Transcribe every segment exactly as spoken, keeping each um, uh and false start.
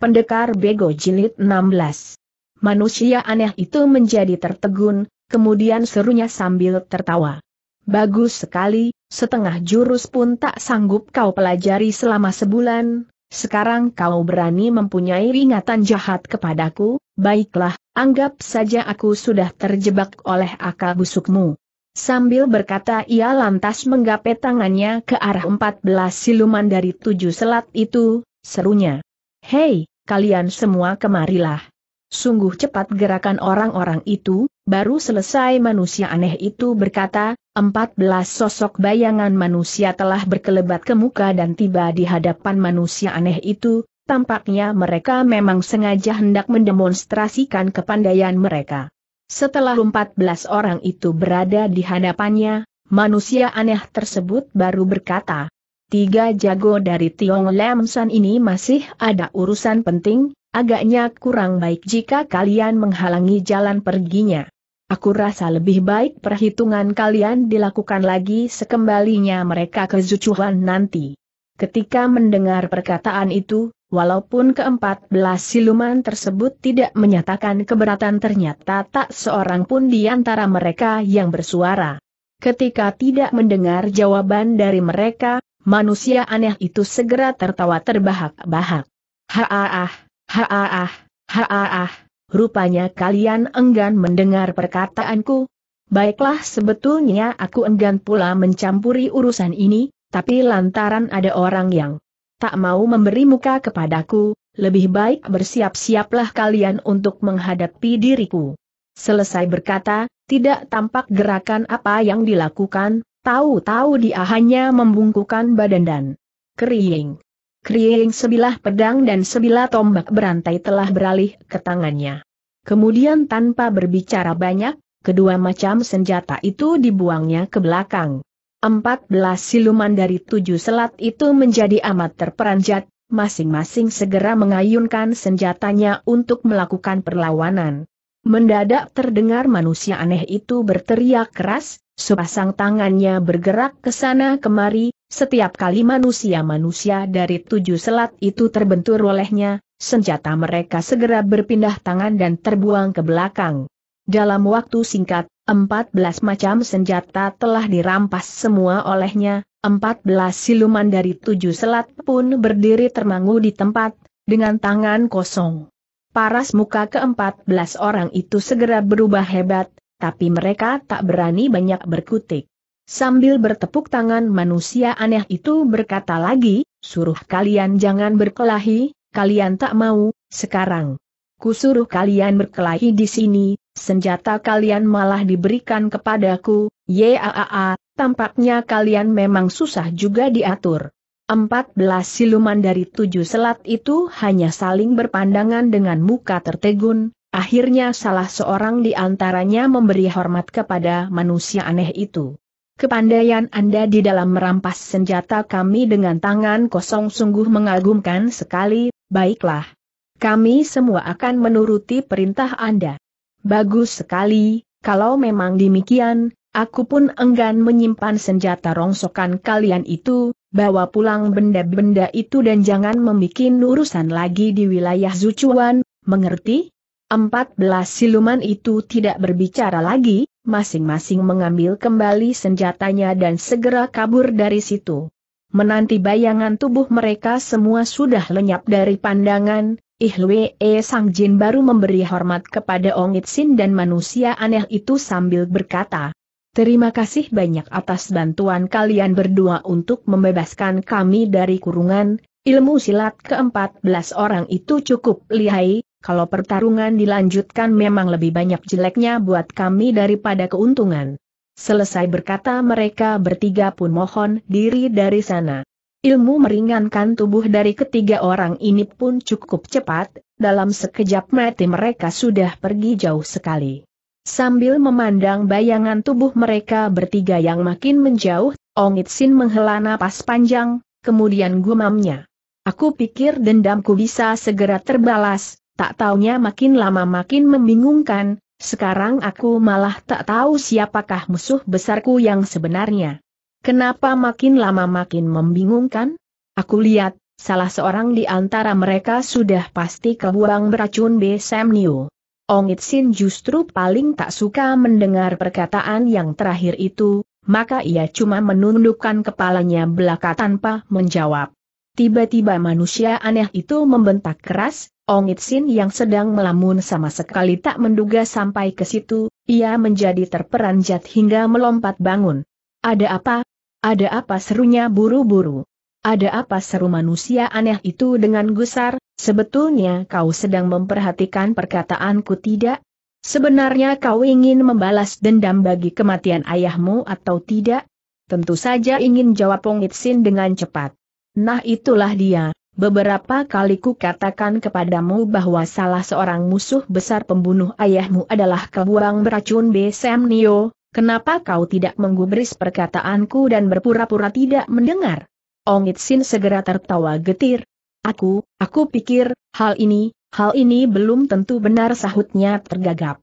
Pendekar Bego Jilid enam belas. Manusia aneh itu menjadi tertegun, kemudian serunya sambil tertawa. Bagus sekali, setengah jurus pun tak sanggup kau pelajari selama sebulan, sekarang kau berani mempunyai ingatan jahat kepadaku, baiklah, anggap saja aku sudah terjebak oleh akal busukmu. Sambil berkata ia lantas menggapai tangannya ke arah empat belas siluman dari tujuh selat itu, serunya. Hei, kalian semua kemarilah. Sungguh cepat gerakan orang-orang itu, baru selesai manusia aneh itu berkata, empat belas sosok bayangan manusia telah berkelebat ke muka dan tiba di hadapan manusia aneh itu, tampaknya mereka memang sengaja hendak mendemonstrasikan kepandaian mereka. Setelah empat belas orang itu berada di hadapannya, manusia aneh tersebut baru berkata, tiga jago dari Tiong Lam San ini masih ada urusan penting, agaknya kurang baik jika kalian menghalangi jalan perginya. Aku rasa lebih baik perhitungan kalian dilakukan lagi sekembalinya mereka ke Zuchuan nanti. Ketika mendengar perkataan itu, walaupun keempat belas siluman tersebut tidak menyatakan keberatan, ternyata tak seorang pun di antara mereka yang bersuara. Ketika tidak mendengar jawaban dari mereka, manusia aneh itu segera tertawa terbahak-bahak. Ha-ah, ha-ah, ha-ah, rupanya kalian enggan mendengar perkataanku. Baiklah, sebetulnya aku enggan pula mencampuri urusan ini, tapi lantaran ada orang yang tak mau memberi muka kepadaku, lebih baik bersiap-siaplah kalian untuk menghadapi diriku. Selesai berkata, tidak tampak gerakan apa yang dilakukan, tahu-tahu dia hanya membungkukkan badan dan kriing. Kriing, sebilah pedang dan sebilah tombak berantai telah beralih ke tangannya. Kemudian tanpa berbicara banyak, kedua macam senjata itu dibuangnya ke belakang. Empat belas siluman dari tujuh selat itu menjadi amat terperanjat, masing-masing segera mengayunkan senjatanya untuk melakukan perlawanan. Mendadak terdengar manusia aneh itu berteriak keras, sepasang tangannya bergerak ke sana kemari, setiap kali manusia-manusia dari tujuh selat itu terbentur olehnya, senjata mereka segera berpindah tangan dan terbuang ke belakang. Dalam waktu singkat, empat belas macam senjata telah dirampas semua olehnya, empat belas siluman dari tujuh selat pun berdiri termangu di tempat, dengan tangan kosong. Paras muka keempat belas orang itu segera berubah hebat, tapi mereka tak berani banyak berkutik. Sambil bertepuk tangan manusia aneh itu berkata lagi, suruh kalian jangan berkelahi, kalian tak mau, sekarang kusuruh kalian berkelahi di sini, senjata kalian malah diberikan kepadaku, yaa, tampaknya kalian memang susah juga diatur. Empat belas siluman dari tujuh selat itu hanya saling berpandangan dengan muka tertegun, akhirnya salah seorang di antaranya memberi hormat kepada manusia aneh itu. Kepandaian Anda di dalam merampas senjata kami dengan tangan kosong sungguh mengagumkan sekali, baiklah. Kami semua akan menuruti perintah Anda. Bagus sekali, kalau memang demikian, aku pun enggan menyimpan senjata rongsokan kalian itu, bawa pulang benda-benda itu dan jangan membikin urusan lagi di wilayah Zuchuan, mengerti? Empat belas siluman itu tidak berbicara lagi, masing-masing mengambil kembali senjatanya dan segera kabur dari situ. Menanti bayangan tubuh mereka semua sudah lenyap dari pandangan, Ihlwe Sang Jin baru memberi hormat kepada Ong Itsin dan manusia aneh itu sambil berkata, terima kasih banyak atas bantuan kalian berdua untuk membebaskan kami dari kurungan, ilmu silat keempat belas orang itu cukup lihai, kalau pertarungan dilanjutkan memang lebih banyak jeleknya buat kami daripada keuntungan. Selesai berkata mereka bertiga pun mohon diri dari sana. Ilmu meringankan tubuh dari ketiga orang ini pun cukup cepat, dalam sekejap mata mereka sudah pergi jauh sekali. Sambil memandang bayangan tubuh mereka bertiga yang makin menjauh, Ong Itsin menghela napas panjang, kemudian gumamnya. Aku pikir dendamku bisa segera terbalas, tak taunya makin lama makin membingungkan, sekarang aku malah tak tahu siapakah musuh besarku yang sebenarnya. Kenapa makin lama makin membingungkan? Aku lihat, salah seorang di antara mereka sudah pasti kebuang beracun besemnio. Ong Itsin justru paling tak suka mendengar perkataan yang terakhir itu, maka ia cuma menundukkan kepalanya belaka tanpa menjawab. Tiba-tiba manusia aneh itu membentak keras. Ong Itsin yang sedang melamun sama sekali tak menduga sampai ke situ, ia menjadi terperanjat hingga melompat bangun. Ada apa? Ada apa serunya buru-buru? Ada apa seru manusia aneh itu dengan gusar? Sebetulnya kau sedang memperhatikan perkataanku tidak? Sebenarnya kau ingin membalas dendam bagi kematian ayahmu atau tidak? Tentu saja ingin, jawab Ong Itsin dengan cepat. Nah itulah dia, beberapa kali ku katakan kepadamu bahwa salah seorang musuh besar pembunuh ayahmu adalah kebuang beracun besemnio. Kenapa kau tidak menggubris perkataanku dan berpura-pura tidak mendengar? Ong Itsin segera tertawa getir. Aku, aku pikir, hal ini, hal ini belum tentu benar, sahutnya tergagap.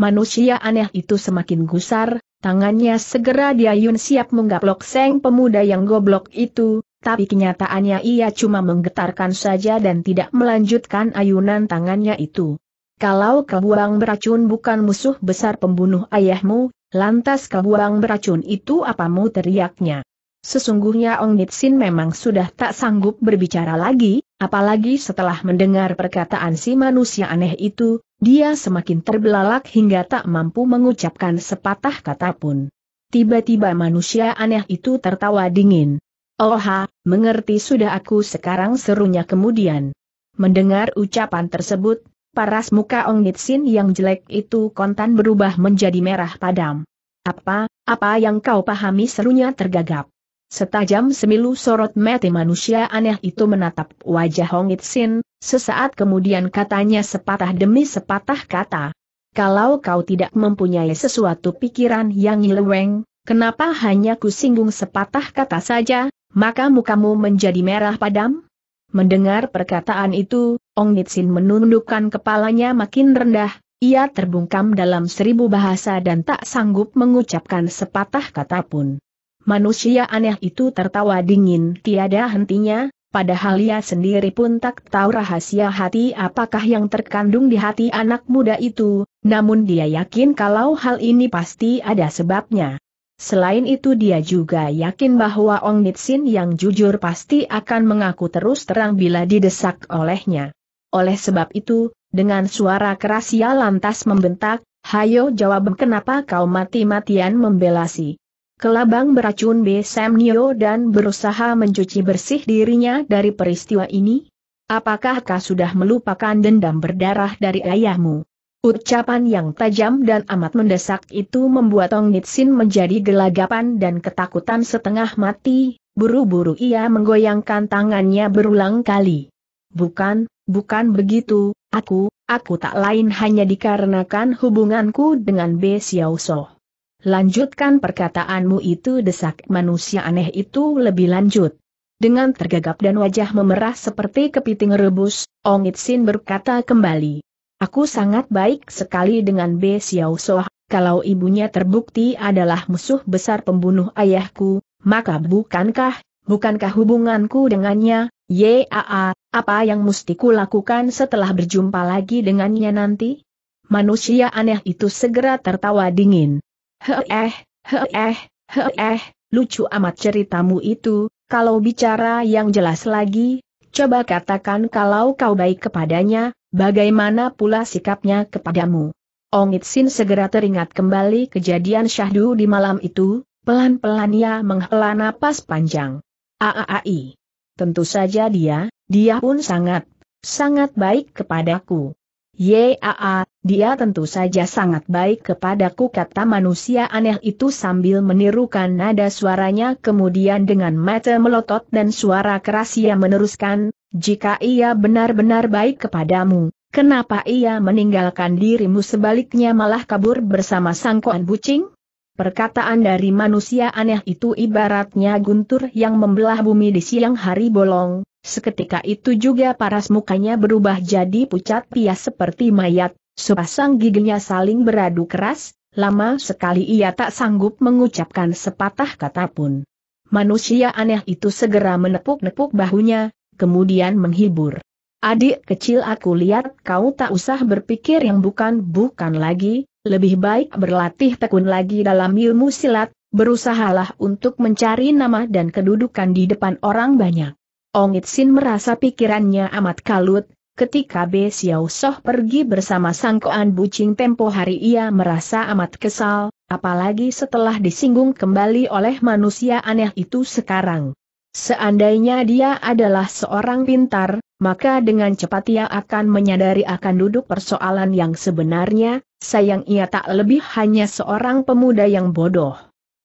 Manusia aneh itu semakin gusar, tangannya segera diayun siap menggaplok seng pemuda yang goblok itu, tapi kenyataannya ia cuma menggetarkan saja dan tidak melanjutkan ayunan tangannya itu. Kalau kebuang beracun bukan musuh besar pembunuh ayahmu, lantas kebuang beracun itu apamu, teriaknya. Sesungguhnya Ong Itsin memang sudah tak sanggup berbicara lagi, apalagi setelah mendengar perkataan si manusia aneh itu, dia semakin terbelalak hingga tak mampu mengucapkan sepatah kata pun. Tiba-tiba manusia aneh itu tertawa dingin. Oha, mengerti sudah aku sekarang, serunya kemudian. Mendengar ucapan tersebut, paras muka Ong Itsin yang jelek itu kontan berubah menjadi merah padam. Apa, apa yang kau pahami, serunya tergagap. Setajam semilu sorot mata manusia aneh itu menatap wajah Ong Itsin, sesaat kemudian katanya sepatah demi sepatah kata. Kalau kau tidak mempunyai sesuatu pikiran yang nyeleweng, kenapa hanya ku singgung sepatah kata saja, maka mukamu menjadi merah padam? Mendengar perkataan itu, Ong Itsin menundukkan kepalanya makin rendah, ia terbungkam dalam seribu bahasa dan tak sanggup mengucapkan sepatah kata pun. Manusia aneh itu tertawa dingin tiada hentinya, padahal ia sendiri pun tak tahu rahasia hati apakah yang terkandung di hati anak muda itu, namun dia yakin kalau hal ini pasti ada sebabnya. Selain itu dia juga yakin bahwa Ong Itsin yang jujur pasti akan mengaku terus terang bila didesak olehnya. Oleh sebab itu, dengan suara keras ia lantas membentak, "Hayo jawab, kenapa kau mati-matian membela si kelabang beracun besemnio dan berusaha mencuci bersih dirinya dari peristiwa ini? Apakah kau sudah melupakan dendam berdarah dari ayahmu?" Ucapan yang tajam dan amat mendesak itu membuat Ong Itsin menjadi gelagapan dan ketakutan setengah mati, buru-buru ia menggoyangkan tangannya berulang kali. "Bukan, bukan begitu, aku, aku tak lain hanya dikarenakan hubunganku dengan Be Xiao So." "Lanjutkan perkataanmu itu," desak manusia aneh itu lebih lanjut. Dengan tergagap dan wajah memerah seperti kepiting rebus, Ong Itsin berkata kembali, "Aku sangat baik sekali dengan Be Xiao So. Kalau ibunya terbukti adalah musuh besar pembunuh ayahku, maka bukankah, bukankah hubunganku dengannya, yaa, apa yang mesti kulakukan setelah berjumpa lagi dengannya nanti?" Manusia aneh itu segera tertawa dingin. "Heeh, heeh, heeh, lucu amat ceritamu itu, kalau bicara yang jelas lagi, coba katakan kalau kau baik kepadanya, bagaimana pula sikapnya kepadamu?" Ong Itsin segera teringat kembali kejadian syahdu di malam itu, pelan-pelan ia menghela napas panjang. "Aai, tentu saja dia, dia pun sangat, sangat baik kepadaku." "Yaa, dia tentu saja sangat baik kepadaku," kata manusia aneh itu sambil menirukan nada suaranya, kemudian dengan mata melotot dan suara keras ia meneruskan, "Jika ia benar-benar baik kepadamu, kenapa ia meninggalkan dirimu sebaliknya malah kabur bersama sang koan bucing?" Perkataan dari manusia aneh itu ibaratnya guntur yang membelah bumi di siang hari bolong. Seketika itu juga paras mukanya berubah jadi pucat pias seperti mayat, sepasang giginya saling beradu keras, lama sekali ia tak sanggup mengucapkan sepatah kata pun. Manusia aneh itu segera menepuk-nepuk bahunya, kemudian menghibur. Adik kecil, aku lihat kau tak usah berpikir yang bukan-bukan lagi, lebih baik berlatih tekun lagi dalam ilmu silat, berusahalah untuk mencari nama dan kedudukan di depan orang banyak. Ong Itsin merasa pikirannya amat kalut, ketika Be Xiao Soh pergi bersama Sang Koan Bucing tempo hari ia merasa amat kesal, apalagi setelah disinggung kembali oleh manusia aneh itu sekarang. Seandainya dia adalah seorang pintar, maka dengan cepat ia akan menyadari akan duduk persoalan yang sebenarnya, sayang ia tak lebih hanya seorang pemuda yang bodoh.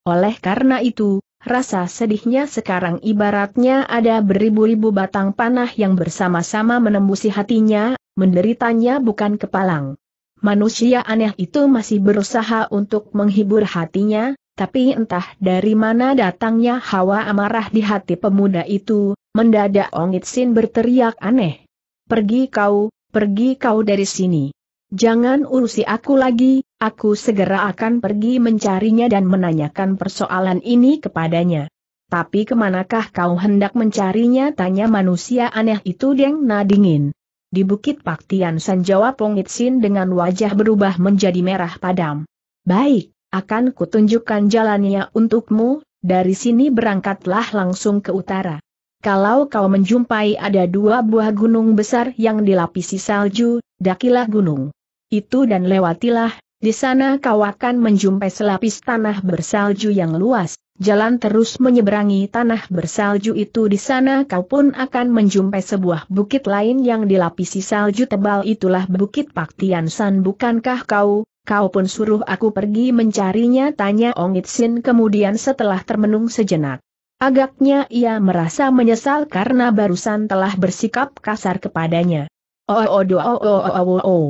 Oleh karena itu, rasa sedihnya sekarang ibaratnya ada beribu-ribu batang panah yang bersama-sama menembusi hatinya, menderitanya bukan kepalang. Manusia aneh itu masih berusaha untuk menghibur hatinya, tapi entah dari mana datangnya hawa amarah di hati pemuda itu, mendadak Ong Itsin berteriak aneh. Pergi kau, pergi kau dari sini. Jangan urusi aku lagi, aku segera akan pergi mencarinya dan menanyakan persoalan ini kepadanya. Tapi kemanakah kau hendak mencarinya? Tanya manusia aneh itu dengan dingin. Di Bukit Paktian San, jawab Ong Itsin dengan wajah berubah menjadi merah padam. Baik. Akan kutunjukkan jalannya untukmu, dari sini berangkatlah langsung ke utara. Kalau kau menjumpai ada dua buah gunung besar yang dilapisi salju, dakilah gunung itu dan lewatilah, di sana kau akan menjumpai selapis tanah bersalju yang luas, jalan terus menyeberangi tanah bersalju itu, di sana kau pun akan menjumpai sebuah bukit lain yang dilapisi salju tebal, itulah Bukit Paktian San. Bukankah kau? Kau pun suruh aku pergi mencarinya, tanya Ong Itsin kemudian setelah termenung sejenak. Agaknya ia merasa menyesal karena barusan telah bersikap kasar kepadanya. Oh oh oh oh oh oh.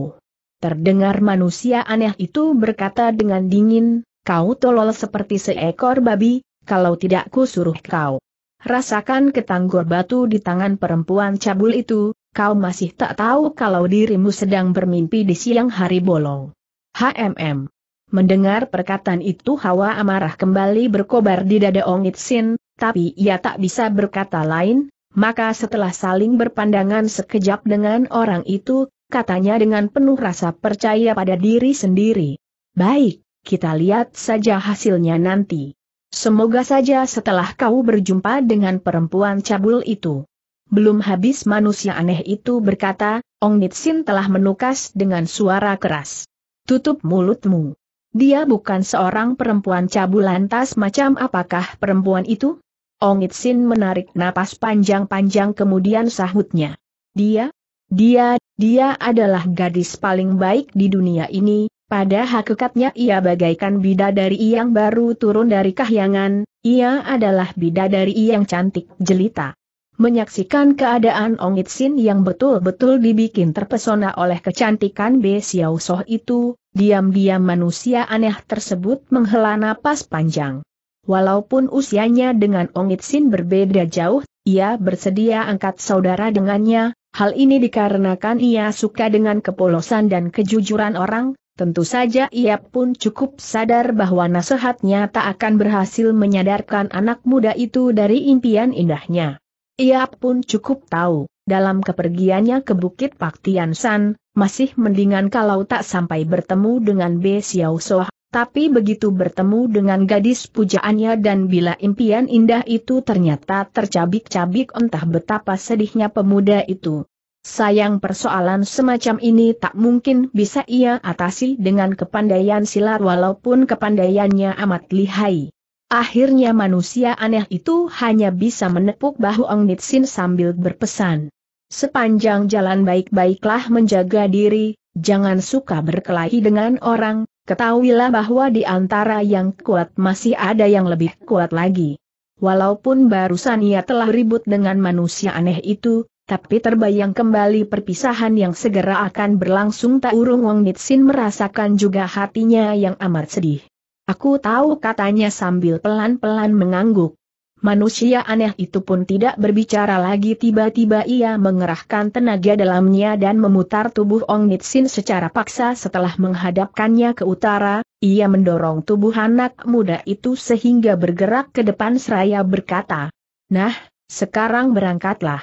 Terdengar manusia aneh itu berkata dengan dingin, kau tolol seperti seekor babi, kalau tidak ku suruh kau. Rasakan ketanggor batu di tangan perempuan cabul itu, kau masih tak tahu kalau dirimu sedang bermimpi di siang hari bolong. Hmm. Mendengar perkataan itu hawa amarah kembali berkobar di dada Ong Itsin, tapi ia tak bisa berkata lain, maka setelah saling berpandangan sekejap dengan orang itu, katanya dengan penuh rasa percaya pada diri sendiri. Baik, kita lihat saja hasilnya nanti. Semoga saja setelah kau berjumpa dengan perempuan cabul itu. Belum habis manusia aneh itu berkata, Ong Itsin telah menukas dengan suara keras. Tutup mulutmu. Dia bukan seorang perempuan cabul, lantas macam apakah perempuan itu? Ong Itsin menarik napas panjang-panjang kemudian sahutnya. Dia? Dia, dia adalah gadis paling baik di dunia ini, pada hakikatnya ia bagaikan bidadari yang baru turun dari kahyangan, ia adalah bidadari yang cantik jelita. Menyaksikan keadaan Ong Itsin yang betul-betul dibikin terpesona oleh kecantikan Be Xiao Soh itu, diam-diam manusia aneh tersebut menghela napas panjang. Walaupun usianya dengan Ong Itsin berbeda jauh, ia bersedia angkat saudara dengannya, hal ini dikarenakan ia suka dengan kepolosan dan kejujuran orang, tentu saja ia pun cukup sadar bahwa nasihatnya tak akan berhasil menyadarkan anak muda itu dari impian indahnya. Ia pun cukup tahu, dalam kepergiannya ke Bukit Paktian San, masih mendingan kalau tak sampai bertemu dengan Be Xiao Soh, tapi begitu bertemu dengan gadis pujaannya dan bila impian indah itu ternyata tercabik-cabik, entah betapa sedihnya pemuda itu. Sayang persoalan semacam ini tak mungkin bisa ia atasi dengan kepandaian silat walaupun kepandaiannya amat lihai. Akhirnya manusia aneh itu hanya bisa menepuk bahu Ong Itsin sambil berpesan. Sepanjang jalan baik-baiklah menjaga diri, jangan suka berkelahi dengan orang, ketahuilah bahwa di antara yang kuat masih ada yang lebih kuat lagi. Walaupun barusan ia telah ribut dengan manusia aneh itu, tapi terbayang kembali perpisahan yang segera akan berlangsung tak urung Ong Itsin merasakan juga hatinya yang amat sedih. Aku tahu, katanya sambil pelan-pelan mengangguk. Manusia aneh itu pun tidak berbicara lagi, tiba-tiba ia mengerahkan tenaga dalamnya dan memutar tubuh Ong Itsin secara paksa setelah menghadapkannya ke utara, ia mendorong tubuh anak muda itu sehingga bergerak ke depan seraya berkata, nah, sekarang berangkatlah.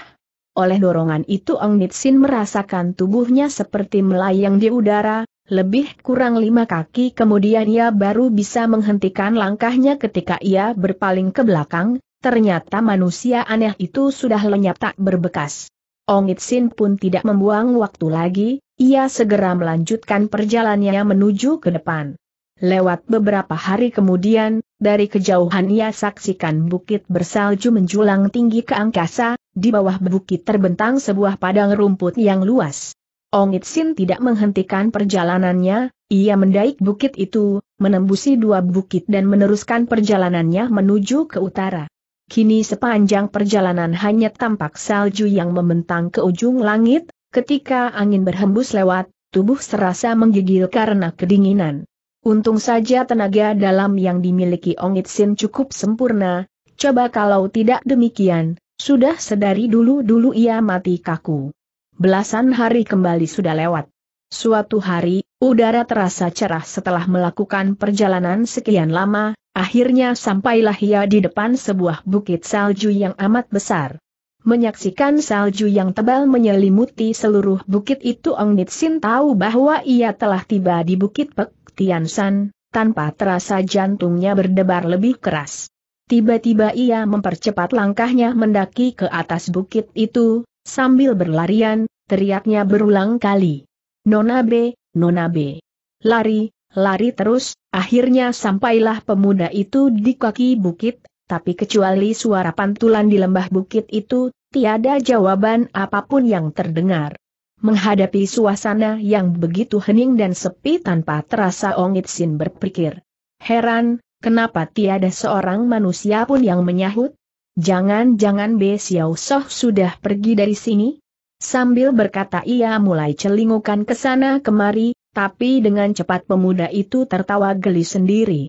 Oleh dorongan itu Ong Nitsin merasakan tubuhnya seperti melayang di udara, lebih kurang lima kaki kemudian ia baru bisa menghentikan langkahnya ketika ia berpaling ke belakang, ternyata manusia aneh itu sudah lenyap tak berbekas. Ong Nitsin pun tidak membuang waktu lagi, ia segera melanjutkan perjalanannya menuju ke depan. Lewat beberapa hari kemudian, dari kejauhan ia saksikan bukit bersalju menjulang tinggi ke angkasa, di bawah bukit terbentang sebuah padang rumput yang luas. Ong Nitsin tidak menghentikan perjalanannya, ia mendaik bukit itu, menembusi dua bukit dan meneruskan perjalanannya menuju ke utara. Kini sepanjang perjalanan hanya tampak salju yang membentang ke ujung langit, ketika angin berhembus lewat, tubuh serasa menggigil karena kedinginan. Untung saja tenaga dalam yang dimiliki Ong Nitsin cukup sempurna, coba kalau tidak demikian, sudah sedari dulu-dulu ia mati kaku. Belasan hari kembali sudah lewat. Suatu hari, udara terasa cerah setelah melakukan perjalanan sekian lama, akhirnya sampailah ia di depan sebuah bukit salju yang amat besar. Menyaksikan salju yang tebal menyelimuti seluruh bukit itu, Ong Nitsin tahu bahwa ia telah tiba di bukit Pek Tian San, tanpa terasa jantungnya berdebar lebih keras. Tiba-tiba ia mempercepat langkahnya mendaki ke atas bukit itu, sambil berlarian, teriaknya berulang kali. Nona B, Nona B. Lari, lari terus, akhirnya sampailah pemuda itu di kaki bukit, tapi kecuali suara pantulan di lembah bukit itu, tiada jawaban apapun yang terdengar. Menghadapi suasana yang begitu hening dan sepi tanpa terasa Ong Nitsin berpikir. Heran, kenapa tiada seorang manusia pun yang menyahut? Jangan-jangan Be Xiao Soh sudah pergi dari sini? Sambil berkata ia mulai celingukan ke sana kemari, tapi dengan cepat pemuda itu tertawa geli sendiri.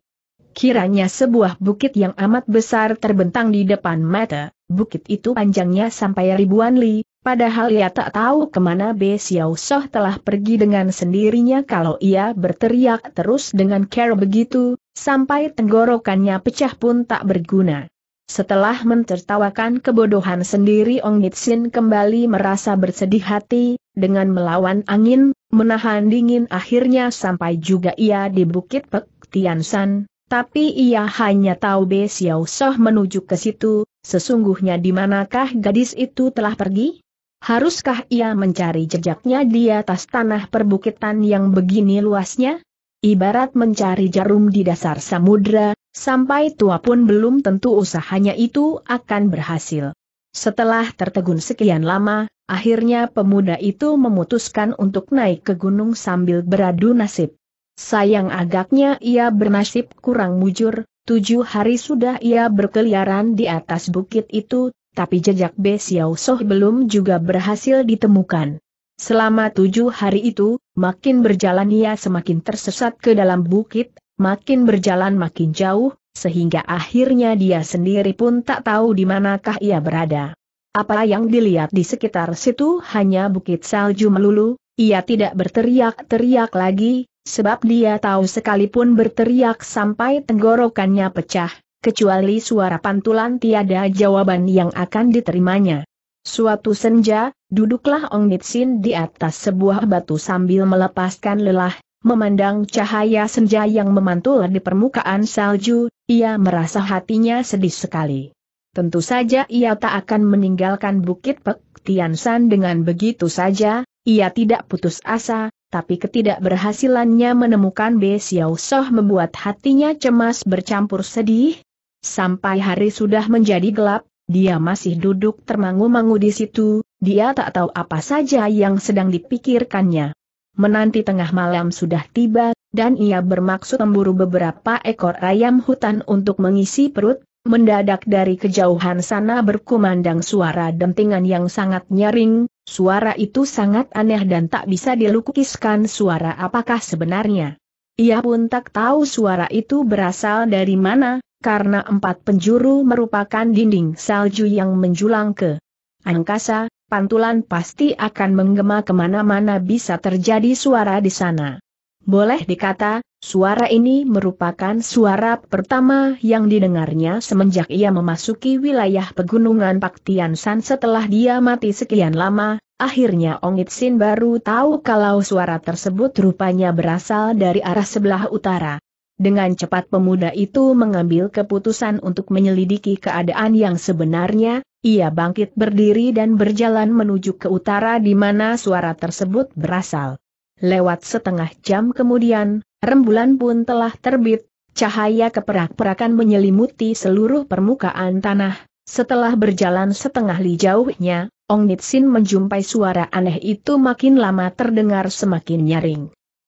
Kiranya sebuah bukit yang amat besar terbentang di depan mata, bukit itu panjangnya sampai ribuan li. Padahal ia tak tahu kemana Be Xiao Soh telah pergi dengan sendirinya. Kalau ia berteriak terus dengan care begitu, sampai tenggorokannya pecah pun tak berguna. Setelah mentertawakan kebodohan sendiri, Ong Nitsin kembali merasa bersedih hati, dengan melawan angin, menahan dingin akhirnya sampai juga ia di bukit Pek Tian San, tapi ia hanya tahu Be Xiao Soh menuju ke situ, sesungguhnya di manakah gadis itu telah pergi? Haruskah ia mencari jejaknya di atas tanah perbukitan yang begini luasnya? Ibarat mencari jarum di dasar samudra, sampai tua pun belum tentu usahanya itu akan berhasil. Setelah tertegun sekian lama, akhirnya pemuda itu memutuskan untuk naik ke gunung sambil beradu nasib. Sayang agaknya ia bernasib kurang mujur, tujuh hari sudah ia berkeliaran di atas bukit itu, tapi jejak Be Xiao Soh belum juga berhasil ditemukan. Selama tujuh hari itu, makin berjalan ia semakin tersesat ke dalam bukit, makin berjalan makin jauh, sehingga akhirnya dia sendiri pun tak tahu di manakah ia berada. Apa yang dilihat di sekitar situ hanya bukit salju melulu, ia tidak berteriak-teriak lagi, sebab dia tahu sekalipun berteriak sampai tenggorokannya pecah. Kecuali suara pantulan tiada jawaban yang akan diterimanya. Suatu senja, duduklah Ong Nitsin di atas sebuah batu sambil melepaskan lelah, memandang cahaya senja yang memantul di permukaan salju, ia merasa hatinya sedih sekali. Tentu saja ia tak akan meninggalkan bukit Pek Tian San dengan begitu saja, ia tidak putus asa. Tapi ketidakberhasilannya menemukan Be Xiao Soh membuat hatinya cemas bercampur sedih. Sampai hari sudah menjadi gelap, dia masih duduk termangu-mangu di situ, dia tak tahu apa saja yang sedang dipikirkannya. Menanti tengah malam sudah tiba, dan ia bermaksud memburu beberapa ekor ayam hutan untuk mengisi perut, mendadak dari kejauhan sana berkumandang suara dentingan yang sangat nyaring. Suara itu sangat aneh dan tak bisa dilukiskan suara apakah sebenarnya. Ia pun tak tahu suara itu berasal dari mana, karena empat penjuru merupakan dinding salju yang menjulang ke angkasa, pantulan pasti akan menggema kemana-mana bisa terjadi suara di sana. Boleh dikata, Suara ini merupakan suara pertama yang didengarnya semenjak ia memasuki wilayah pegunungan Paktian San setelah dia mati sekian lama. Akhirnya Ong Itsin baru tahu kalau suara tersebut rupanya berasal dari arah sebelah utara. Dengan cepat pemuda itu mengambil keputusan untuk menyelidiki keadaan yang sebenarnya. Ia bangkit berdiri dan berjalan menuju ke utara di mana suara tersebut berasal. Lewat setengah jam kemudian, rembulan pun telah terbit. Cahaya keperak-perakan menyelimuti seluruh permukaan tanah. Setelah berjalan setengah li jauhnya, Ong Nitsin menjumpai suara aneh itu makin lama terdengar semakin nyaring.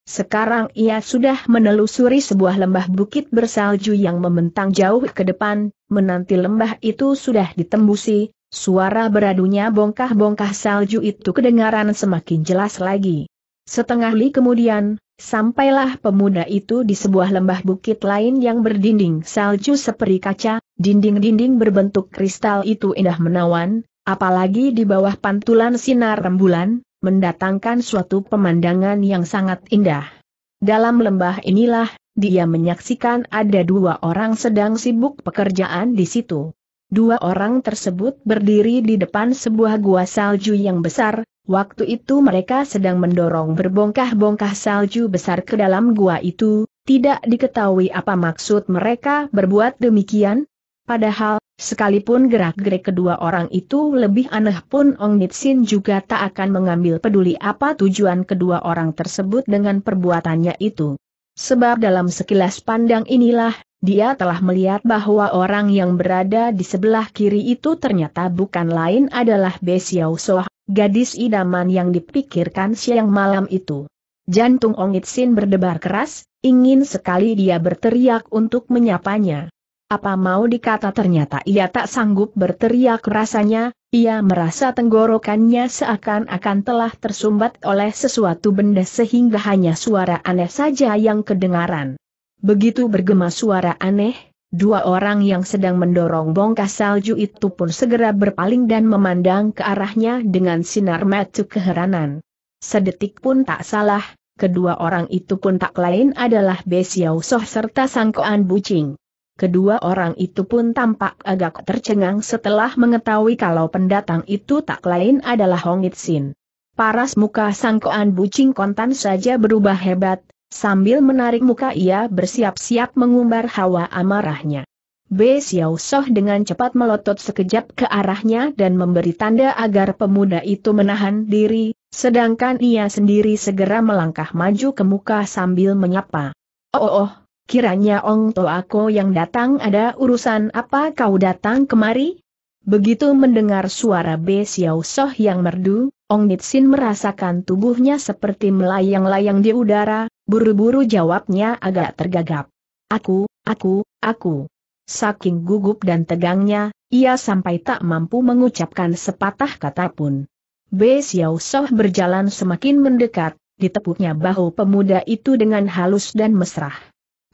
Sekarang ia sudah menelusuri sebuah lembah bukit bersalju yang membentang jauh ke depan, menanti lembah itu sudah ditembusi, suara beradunya bongkah-bongkah salju itu kedengaran semakin jelas lagi. Setengah li kemudian, sampailah pemuda itu di sebuah lembah bukit lain yang berdinding salju seperti kaca, dinding-dinding berbentuk kristal itu indah menawan, apalagi di bawah pantulan sinar rembulan, mendatangkan suatu pemandangan yang sangat indah. Dalam lembah inilah, dia menyaksikan ada dua orang sedang sibuk pekerjaan di situ. Dua orang tersebut berdiri di depan sebuah gua salju yang besar, waktu itu mereka sedang mendorong berbongkah-bongkah salju besar ke dalam gua itu, tidak diketahui apa maksud mereka berbuat demikian. Padahal, sekalipun gerak-gerik kedua orang itu lebih aneh pun Ong Nitsin juga tak akan mengambil peduli apa tujuan kedua orang tersebut dengan perbuatannya itu. Sebab dalam sekilas pandang inilah, dia telah melihat bahwa orang yang berada di sebelah kiri itu ternyata bukan lain adalah Be Xiao Soh, gadis idaman yang dipikirkan siang malam itu. Jantung Ong Nitsin berdebar keras, ingin sekali dia berteriak untuk menyapanya. Apa mau dikata ternyata ia tak sanggup berteriak rasanya, ia merasa tenggorokannya seakan-akan telah tersumbat oleh sesuatu benda sehingga hanya suara aneh saja yang kedengaran. Begitu bergema suara aneh, dua orang yang sedang mendorong bongkah salju itu pun segera berpaling dan memandang ke arahnya dengan sinar mata keheranan. Sedetik pun tak salah, kedua orang itu pun tak lain adalah Be Xiao Soh serta Sangkoan Bucing. Kedua orang itu pun tampak agak tercengang setelah mengetahui kalau pendatang itu tak lain adalah Hong Itsin. Paras muka Sangkoan Bucing kontan saja berubah hebat, sambil menarik muka ia bersiap-siap mengumbar hawa amarahnya. Be Xiao Soh dengan cepat melotot sekejap ke arahnya dan memberi tanda agar pemuda itu menahan diri, sedangkan ia sendiri segera melangkah maju ke muka sambil menyapa. Oh oh, oh. Kiranya Ong Toako yang datang ada urusan apa kau datang kemari? Begitu mendengar suara Be Xiao Soh yang merdu, Ong Nitsin merasakan tubuhnya seperti melayang-layang di udara, buru-buru jawabnya agak tergagap. Aku, aku, aku. Saking gugup dan tegangnya, ia sampai tak mampu mengucapkan sepatah kata pun. Be Xiao Soh berjalan semakin mendekat, ditepuknya bahu pemuda itu dengan halus dan mesra.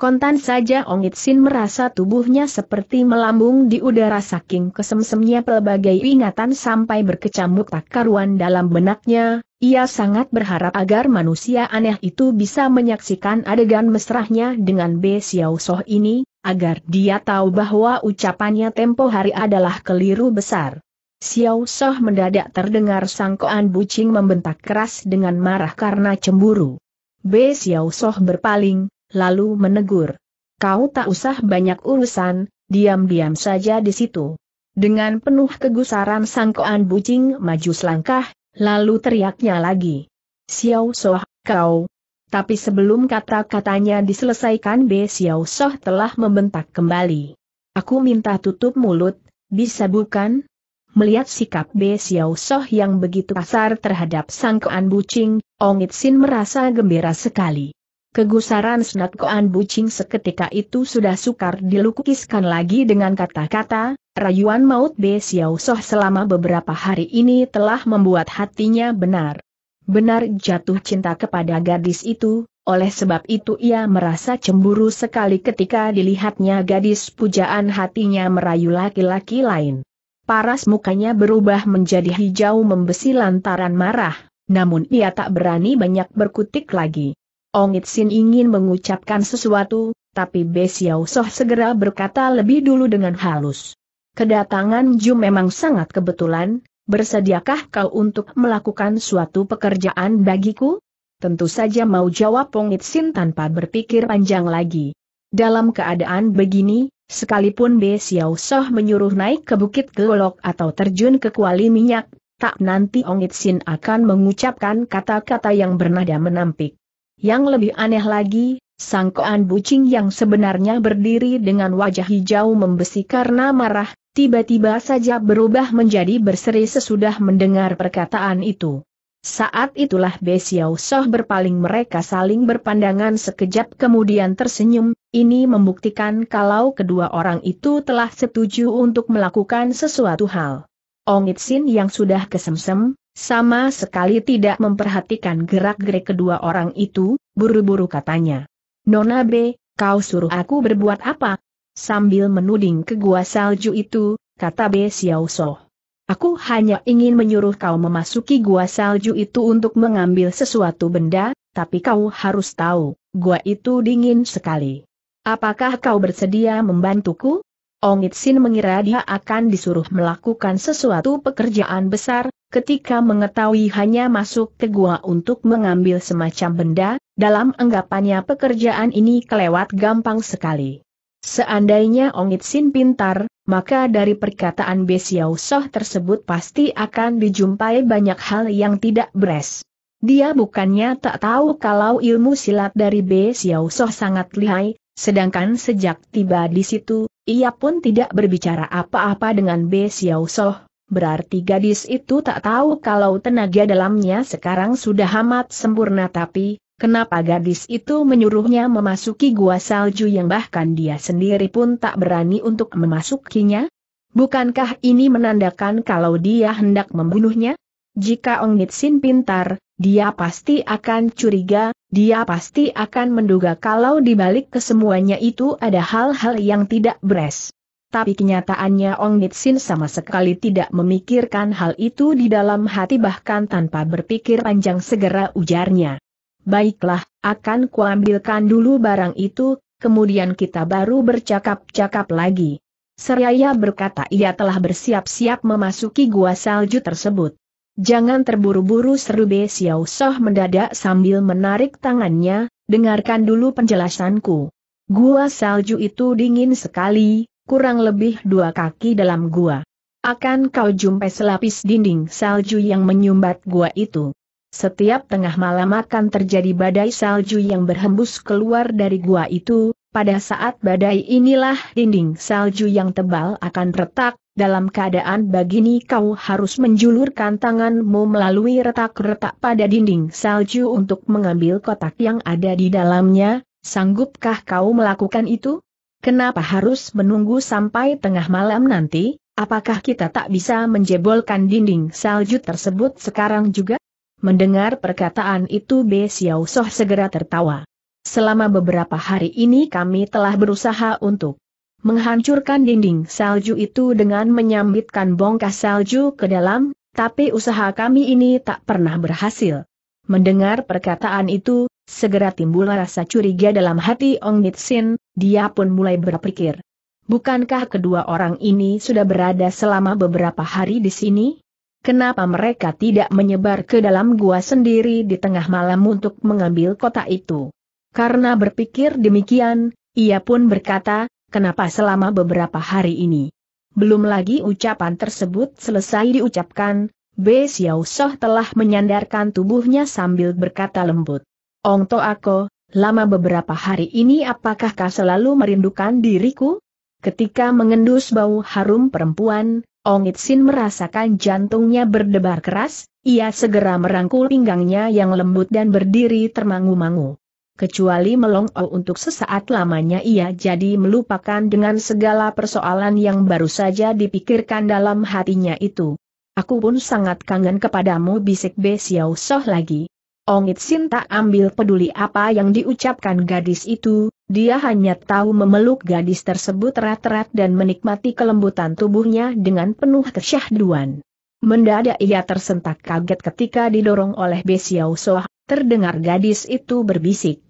Kontan saja Ong Itsin merasa tubuhnya seperti melambung di udara saking kesemsemnya pelbagai ingatan sampai berkecamuk tak karuan dalam benaknya, ia sangat berharap agar manusia aneh itu bisa menyaksikan adegan mesrahnya dengan Be Xiao Soh ini, agar dia tahu bahwa ucapannya tempo hari adalah keliru besar. Xiao Soh mendadak terdengar Sangkoan Bucing membentak keras dengan marah karena cemburu. Be Xiao Soh berpaling, lalu menegur. Kau tak usah banyak urusan, diam-diam saja di situ. Dengan penuh kegusaran Sangkoan Bucing maju selangkah, lalu teriaknya lagi. Xiao Soh, kau. Tapi sebelum kata-katanya diselesaikan Be Xiao Soh telah membentak kembali. Aku minta tutup mulut, bisa bukan? Melihat sikap Be Xiao Soh yang begitu kasar terhadap Sangkoan Bucing, Ong Itsin merasa gembira sekali. Kegusaran Sangkoan Bucing seketika itu sudah sukar dilukiskan lagi dengan kata-kata, rayuan maut Be Xiao Soh selama beberapa hari ini telah membuat hatinya benar. Benar jatuh cinta kepada gadis itu, oleh sebab itu ia merasa cemburu sekali ketika dilihatnya gadis pujaan hatinya merayu laki-laki lain. Paras mukanya berubah menjadi hijau membesi lantaran marah, namun ia tak berani banyak berkutik lagi. Ong Itsin ingin mengucapkan sesuatu, tapi Be Xiao Soh segera berkata lebih dulu dengan halus. Kedatangan Ju memang sangat kebetulan, bersediakah kau untuk melakukan suatu pekerjaan bagiku? Tentu saja mau, jawab Ong Itsin tanpa berpikir panjang lagi. Dalam keadaan begini, sekalipun Be Xiao Soh menyuruh naik ke Bukit Golok atau terjun ke kuali minyak, tak nanti Ong Itsin akan mengucapkan kata-kata yang bernada menampik. Yang lebih aneh lagi, Sang Koan Bucing yang sebenarnya berdiri dengan wajah hijau membesi karena marah, tiba-tiba saja berubah menjadi berseri sesudah mendengar perkataan itu. Saat itulah Be Xiao Soh berpaling, mereka saling berpandangan sekejap kemudian tersenyum. Ini membuktikan kalau kedua orang itu telah setuju untuk melakukan sesuatu hal. Ong Itsin yang sudah kesemsem, sama sekali tidak memperhatikan gerak-gerik kedua orang itu, buru-buru katanya. Nona B, kau suruh aku berbuat apa? Sambil menuding ke gua salju itu, kata Be Xiao Soh. Aku hanya ingin menyuruh kau memasuki gua salju itu untuk mengambil sesuatu benda, tapi kau harus tahu, gua itu dingin sekali. Apakah kau bersedia membantuku? Ong Itsin mengira dia akan disuruh melakukan sesuatu pekerjaan besar, ketika mengetahui hanya masuk ke gua untuk mengambil semacam benda, dalam anggapannya pekerjaan ini kelewat gampang sekali. Seandainya Ong Itsin pintar, maka dari perkataan Be Xiao Soh tersebut pasti akan dijumpai banyak hal yang tidak beres. Dia bukannya tak tahu kalau ilmu silat dari Be Xiao Soh sangat lihai, sedangkan sejak tiba di situ, ia pun tidak berbicara apa-apa dengan Be Xiao Soh, berarti gadis itu tak tahu kalau tenaga dalamnya sekarang sudah amat sempurna. Tapi, kenapa gadis itu menyuruhnya memasuki gua salju yang bahkan dia sendiri pun tak berani untuk memasukinya? Bukankah ini menandakan kalau dia hendak membunuhnya? Jika Ong Itsin pintar, dia pasti akan curiga. Dia pasti akan menduga kalau dibalik kesemuanya itu ada hal-hal yang tidak beres. Tapi kenyataannya Ong Itsin sama sekali tidak memikirkan hal itu di dalam hati, bahkan tanpa berpikir panjang segera ujarnya. Baiklah, akan kuambilkan dulu barang itu, kemudian kita baru bercakap-cakap lagi. Seraya berkata ia telah bersiap-siap memasuki gua salju tersebut. Jangan terburu-buru, seru Be Xiao Soh mendadak sambil menarik tangannya, dengarkan dulu penjelasanku. Gua salju itu dingin sekali, kurang lebih dua kaki dalam gua. Akan kau jumpai selapis dinding salju yang menyumbat gua itu. Setiap tengah malam akan terjadi badai salju yang berhembus keluar dari gua itu, pada saat badai inilah dinding salju yang tebal akan retak. Dalam keadaan begini kau harus menjulurkan tanganmu melalui retak-retak pada dinding salju untuk mengambil kotak yang ada di dalamnya. Sanggupkah kau melakukan itu? Kenapa harus menunggu sampai tengah malam nanti? Apakah kita tak bisa menjebolkan dinding salju tersebut sekarang juga? Mendengar perkataan itu Be Xiao Soh segera tertawa. Selama beberapa hari ini kami telah berusaha untuk menghancurkan dinding salju itu dengan menyambitkan bongkas salju ke dalam, tapi usaha kami ini tak pernah berhasil. Mendengar perkataan itu, segera timbul rasa curiga dalam hati Ong Itsin, dia pun mulai berpikir. Bukankah kedua orang ini sudah berada selama beberapa hari di sini? Kenapa mereka tidak menyebar ke dalam gua sendiri di tengah malam untuk mengambil kotak itu? Karena berpikir demikian, ia pun berkata, kenapa selama beberapa hari ini? Belum lagi ucapan tersebut selesai diucapkan, Be Xiao Soh telah menyandarkan tubuhnya sambil berkata lembut. Ong To Ako, lama beberapa hari ini apakah kau selalu merindukan diriku? Ketika mengendus bau harum perempuan, Ong Itsin merasakan jantungnya berdebar keras, ia segera merangkul pinggangnya yang lembut dan berdiri termangu-mangu. Kecuali melongo untuk sesaat lamanya ia jadi melupakan dengan segala persoalan yang baru saja dipikirkan dalam hatinya itu. Aku pun sangat kangen kepadamu, bisik Be Xiao Soh lagi. Ong Itsin tak ambil peduli apa yang diucapkan gadis itu, dia hanya tahu memeluk gadis tersebut erat-erat dan menikmati kelembutan tubuhnya dengan penuh kesyahduan. Mendadak ia tersentak kaget ketika didorong oleh Be Xiao Soh. terdengar gadis itu berbisik.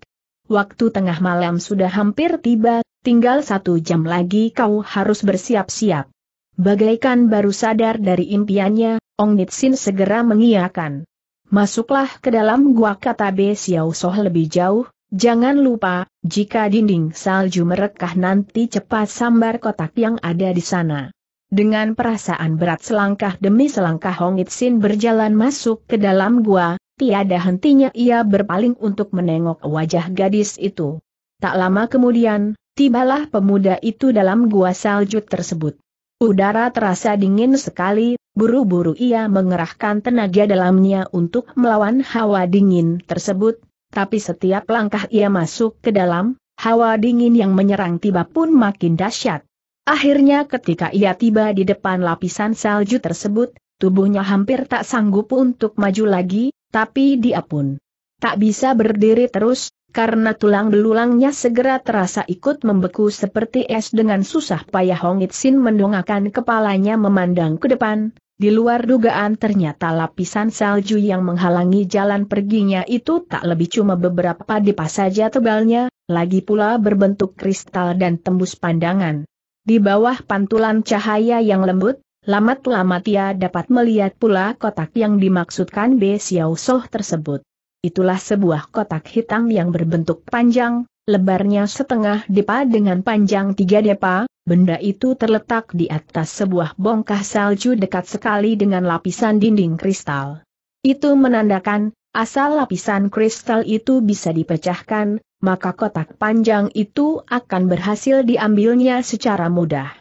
Waktu tengah malam sudah hampir tiba, tinggal satu jam lagi kau harus bersiap-siap. Bagaikan baru sadar dari impiannya, Ong Nitsin segera mengiyakan. Masuklah ke dalam gua, kata Be Xiao Soh lebih jauh. Jangan lupa, jika dinding salju merekah nanti cepat sambar kotak yang ada di sana. Dengan perasaan berat selangkah demi selangkah Hong Itsin berjalan masuk ke dalam gua, tiada hentinya ia berpaling untuk menengok wajah gadis itu. Tak lama kemudian, tibalah pemuda itu dalam gua salju tersebut. Udara terasa dingin sekali, buru-buru ia mengerahkan tenaga dalamnya untuk melawan hawa dingin tersebut. Tapi setiap langkah ia masuk ke dalam, hawa dingin yang menyerang tiba pun makin dahsyat. Akhirnya ketika ia tiba di depan lapisan salju tersebut, tubuhnya hampir tak sanggup untuk maju lagi, tapi dia pun tak bisa berdiri terus, karena tulang belulangnya segera terasa ikut membeku seperti es. Dengan susah payah Hong Itsin mendongakkan kepalanya memandang ke depan. Di luar dugaan ternyata lapisan salju yang menghalangi jalan perginya itu tak lebih cuma beberapa depas saja tebalnya, lagi pula berbentuk kristal dan tembus pandangan. Di bawah pantulan cahaya yang lembut, lamat-lamat ia dapat melihat pula kotak yang dimaksudkan Be Xiao Soh tersebut. Itulah sebuah kotak hitam yang berbentuk panjang, lebarnya setengah depa dengan panjang tiga depa. Benda itu terletak di atas sebuah bongkah salju dekat sekali dengan lapisan dinding kristal. Itu menandakan, asal lapisan kristal itu bisa dipecahkan, maka kotak panjang itu akan berhasil diambilnya secara mudah.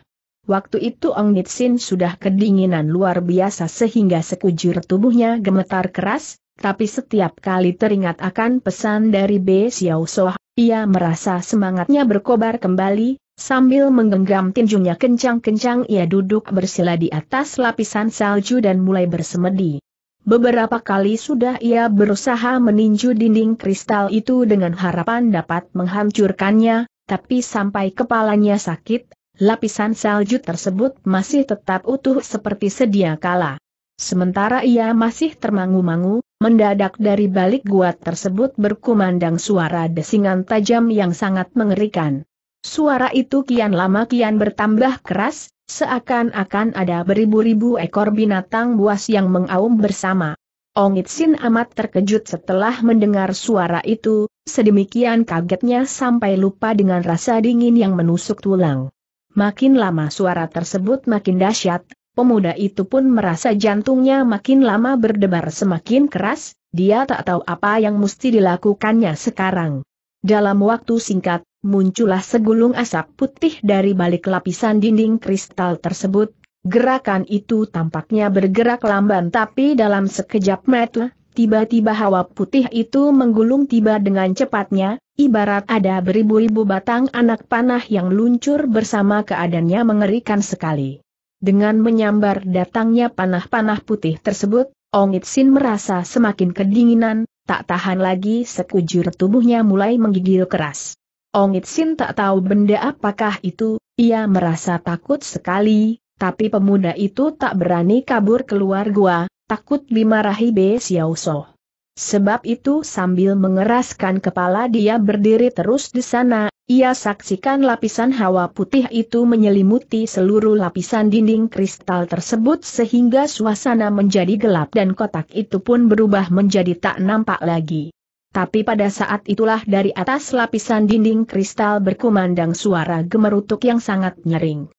Waktu itu Ong Nitsin sudah kedinginan luar biasa sehingga sekujur tubuhnya gemetar keras, tapi setiap kali teringat akan pesan dari Be Xiao Soh, ia merasa semangatnya berkobar kembali. Sambil menggenggam tinjunya kencang-kencang ia duduk bersila di atas lapisan salju dan mulai bersemedi. Beberapa kali sudah ia berusaha meninju dinding kristal itu dengan harapan dapat menghancurkannya, tapi sampai kepalanya sakit, lapisan salju tersebut masih tetap utuh seperti sedia kala. Sementara ia masih termangu-mangu, mendadak dari balik gua tersebut berkumandang suara desingan tajam yang sangat mengerikan. Suara itu kian lama kian bertambah keras, seakan-akan ada beribu-ribu ekor binatang buas yang mengaum bersama. Ong Itsin amat terkejut setelah mendengar suara itu, sedemikian kagetnya sampai lupa dengan rasa dingin yang menusuk tulang. Makin lama suara tersebut makin dahsyat, pemuda itu pun merasa jantungnya makin lama berdebar semakin keras, dia tak tahu apa yang mesti dilakukannya sekarang. Dalam waktu singkat, muncullah segulung asap putih dari balik lapisan dinding kristal tersebut. Gerakan itu tampaknya bergerak lamban, tapi dalam sekejap mata, tiba-tiba hawa putih itu menggulung tiba dengan cepatnya, ibarat ada beribu-ribu batang anak panah yang luncur bersama. Keadaannya mengerikan sekali. Dengan menyambar datangnya panah-panah putih tersebut, Ong Itsin merasa semakin kedinginan, tak tahan lagi sekujur tubuhnya mulai menggigil keras. Ong Itsin tak tahu benda apakah itu, ia merasa takut sekali, tapi pemuda itu tak berani kabur keluar gua, takut dimarahi Be Xiao Soh. Sebab itu sambil mengeraskan kepala dia berdiri terus di sana, ia saksikan lapisan hawa putih itu menyelimuti seluruh lapisan dinding kristal tersebut sehingga suasana menjadi gelap dan kotak itu pun berubah menjadi tak nampak lagi. Tapi pada saat itulah dari atas lapisan dinding kristal berkumandang suara gemerutuk yang sangat nyering.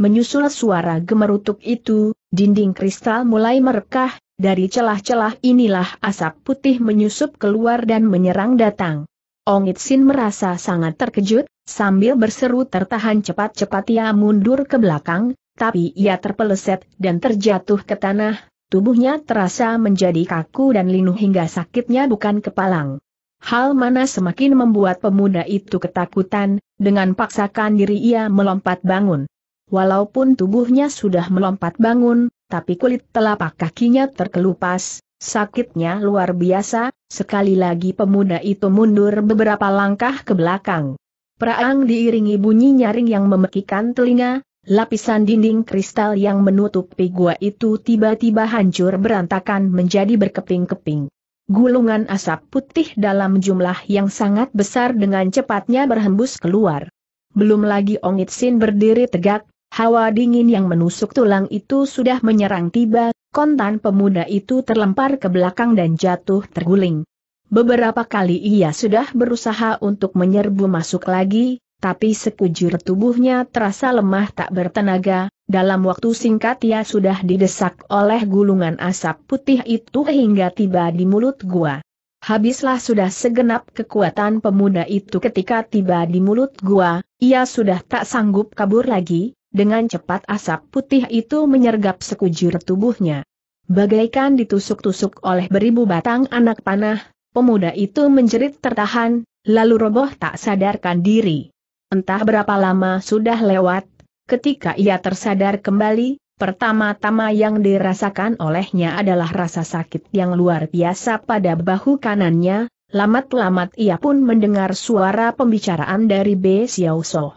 Menyusul suara gemerutuk itu, dinding kristal mulai merekah, dari celah-celah inilah asap putih menyusup keluar dan menyerang datang. Ong Itsin merasa sangat terkejut, sambil berseru tertahan cepat-cepat ia mundur ke belakang, tapi ia terpeleset dan terjatuh ke tanah. Tubuhnya terasa menjadi kaku dan linu hingga sakitnya bukan kepalang. Hal mana semakin membuat pemuda itu ketakutan, dengan paksakan diri ia melompat bangun. Walaupun tubuhnya sudah melompat bangun, tapi kulit telapak kakinya terkelupas, sakitnya luar biasa, sekali lagi pemuda itu mundur beberapa langkah ke belakang. Praang diiringi bunyi nyaring yang memekikkan telinga. Lapisan dinding kristal yang menutupi gua itu tiba-tiba hancur berantakan menjadi berkeping-keping. gulungan asap putih dalam jumlah yang sangat besar dengan cepatnya berhembus keluar. Belum lagi Ong Itsin berdiri tegak, hawa dingin yang menusuk tulang itu sudah menyerang tiba, kontan pemuda itu terlempar ke belakang dan jatuh terguling. Beberapa kali ia sudah berusaha untuk menyerbu masuk lagi, tapi sekujur tubuhnya terasa lemah tak bertenaga, dalam waktu singkat ia sudah didesak oleh gulungan asap putih itu hingga tiba di mulut gua. Habislah sudah segenap kekuatan pemuda itu ketika tiba di mulut gua, ia sudah tak sanggup kabur lagi, dengan cepat asap putih itu menyergap sekujur tubuhnya. Bagaikan ditusuk-tusuk oleh beribu batang anak panah, pemuda itu menjerit tertahan, lalu roboh tak sadarkan diri. Entah berapa lama sudah lewat, ketika ia tersadar kembali, pertama-tama yang dirasakan olehnya adalah rasa sakit yang luar biasa pada bahu kanannya, lamat-lamat ia pun mendengar suara pembicaraan dari Be Xiao So.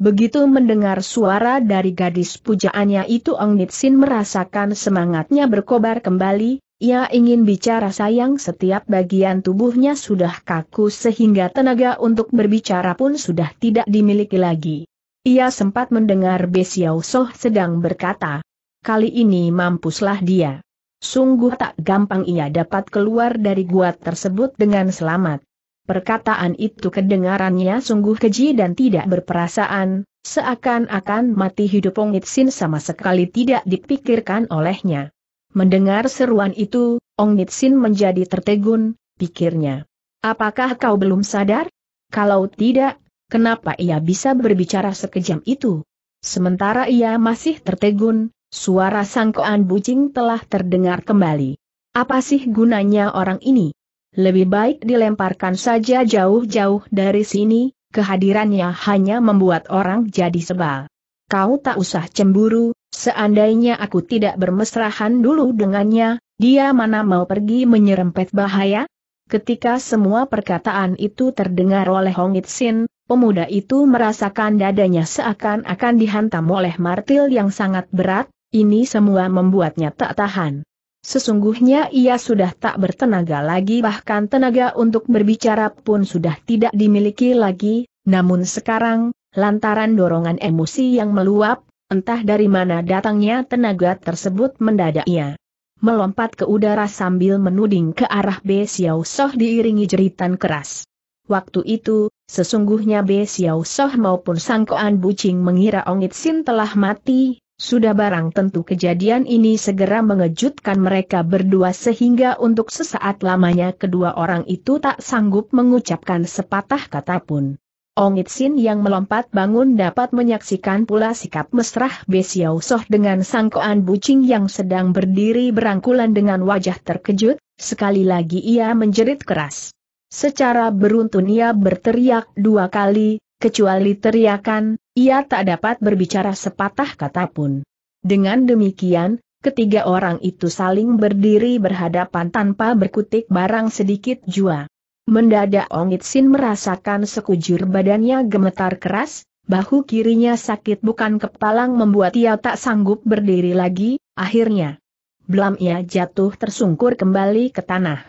Begitu mendengar suara dari gadis pujaannya itu, Ong Nitsin merasakan semangatnya berkobar kembali. Ia ingin bicara, sayang setiap bagian tubuhnya sudah kaku sehingga tenaga untuk berbicara pun sudah tidak dimiliki lagi. Ia sempat mendengar Be Xiao So sedang berkata, "Kali ini mampuslah dia. Sungguh tak gampang ia dapat keluar dari gua tersebut dengan selamat." Perkataan itu kedengarannya sungguh keji dan tidak berperasaan, seakan-akan mati hidup Ong Itsin sama sekali tidak dipikirkan olehnya. Mendengar seruan itu, Ong Nitsin menjadi tertegun, pikirnya. Apakah kau belum sadar? Kalau tidak, kenapa ia bisa berbicara sekejam itu? Sementara ia masih tertegun, suara sangkoan bucing telah terdengar kembali. Apa sih gunanya orang ini? Lebih baik dilemparkan saja jauh-jauh dari sini, kehadirannya hanya membuat orang jadi sebal. Kau tak usah cemburu. Seandainya aku tidak bermesraan dulu dengannya, dia mana mau pergi menyerempet bahaya? Ketika semua perkataan itu terdengar oleh Ong Itsin, pemuda itu merasakan dadanya seakan-akan dihantam oleh martil yang sangat berat, ini semua membuatnya tak tahan. Sesungguhnya ia sudah tak bertenaga lagi, bahkan tenaga untuk berbicara pun sudah tidak dimiliki lagi, namun sekarang, lantaran dorongan emosi yang meluap, entah dari mana datangnya tenaga tersebut mendadak ia melompat ke udara sambil menuding ke arah Be Xiao So diiringi jeritan keras. Waktu itu, sesungguhnya Be Xiao So maupun sangkoan bucing mengira Ong Itsin telah mati, sudah barang tentu kejadian ini segera mengejutkan mereka berdua sehingga untuk sesaat lamanya kedua orang itu tak sanggup mengucapkan sepatah kata pun. Ong Itsin yang melompat bangun dapat menyaksikan pula sikap mesra Be Xiao So dengan sangkoan bucing yang sedang berdiri berangkulan dengan wajah terkejut, sekali lagi ia menjerit keras. Secara beruntun ia berteriak dua kali, kecuali teriakan, ia tak dapat berbicara sepatah kata pun. Dengan demikian, ketiga orang itu saling berdiri berhadapan tanpa berkutik barang sedikit jua. Mendadak Ong Itsin merasakan sekujur badannya gemetar keras, bahu kirinya sakit bukan kepalang membuat ia tak sanggup berdiri lagi, akhirnya blam ia jatuh tersungkur kembali ke tanah.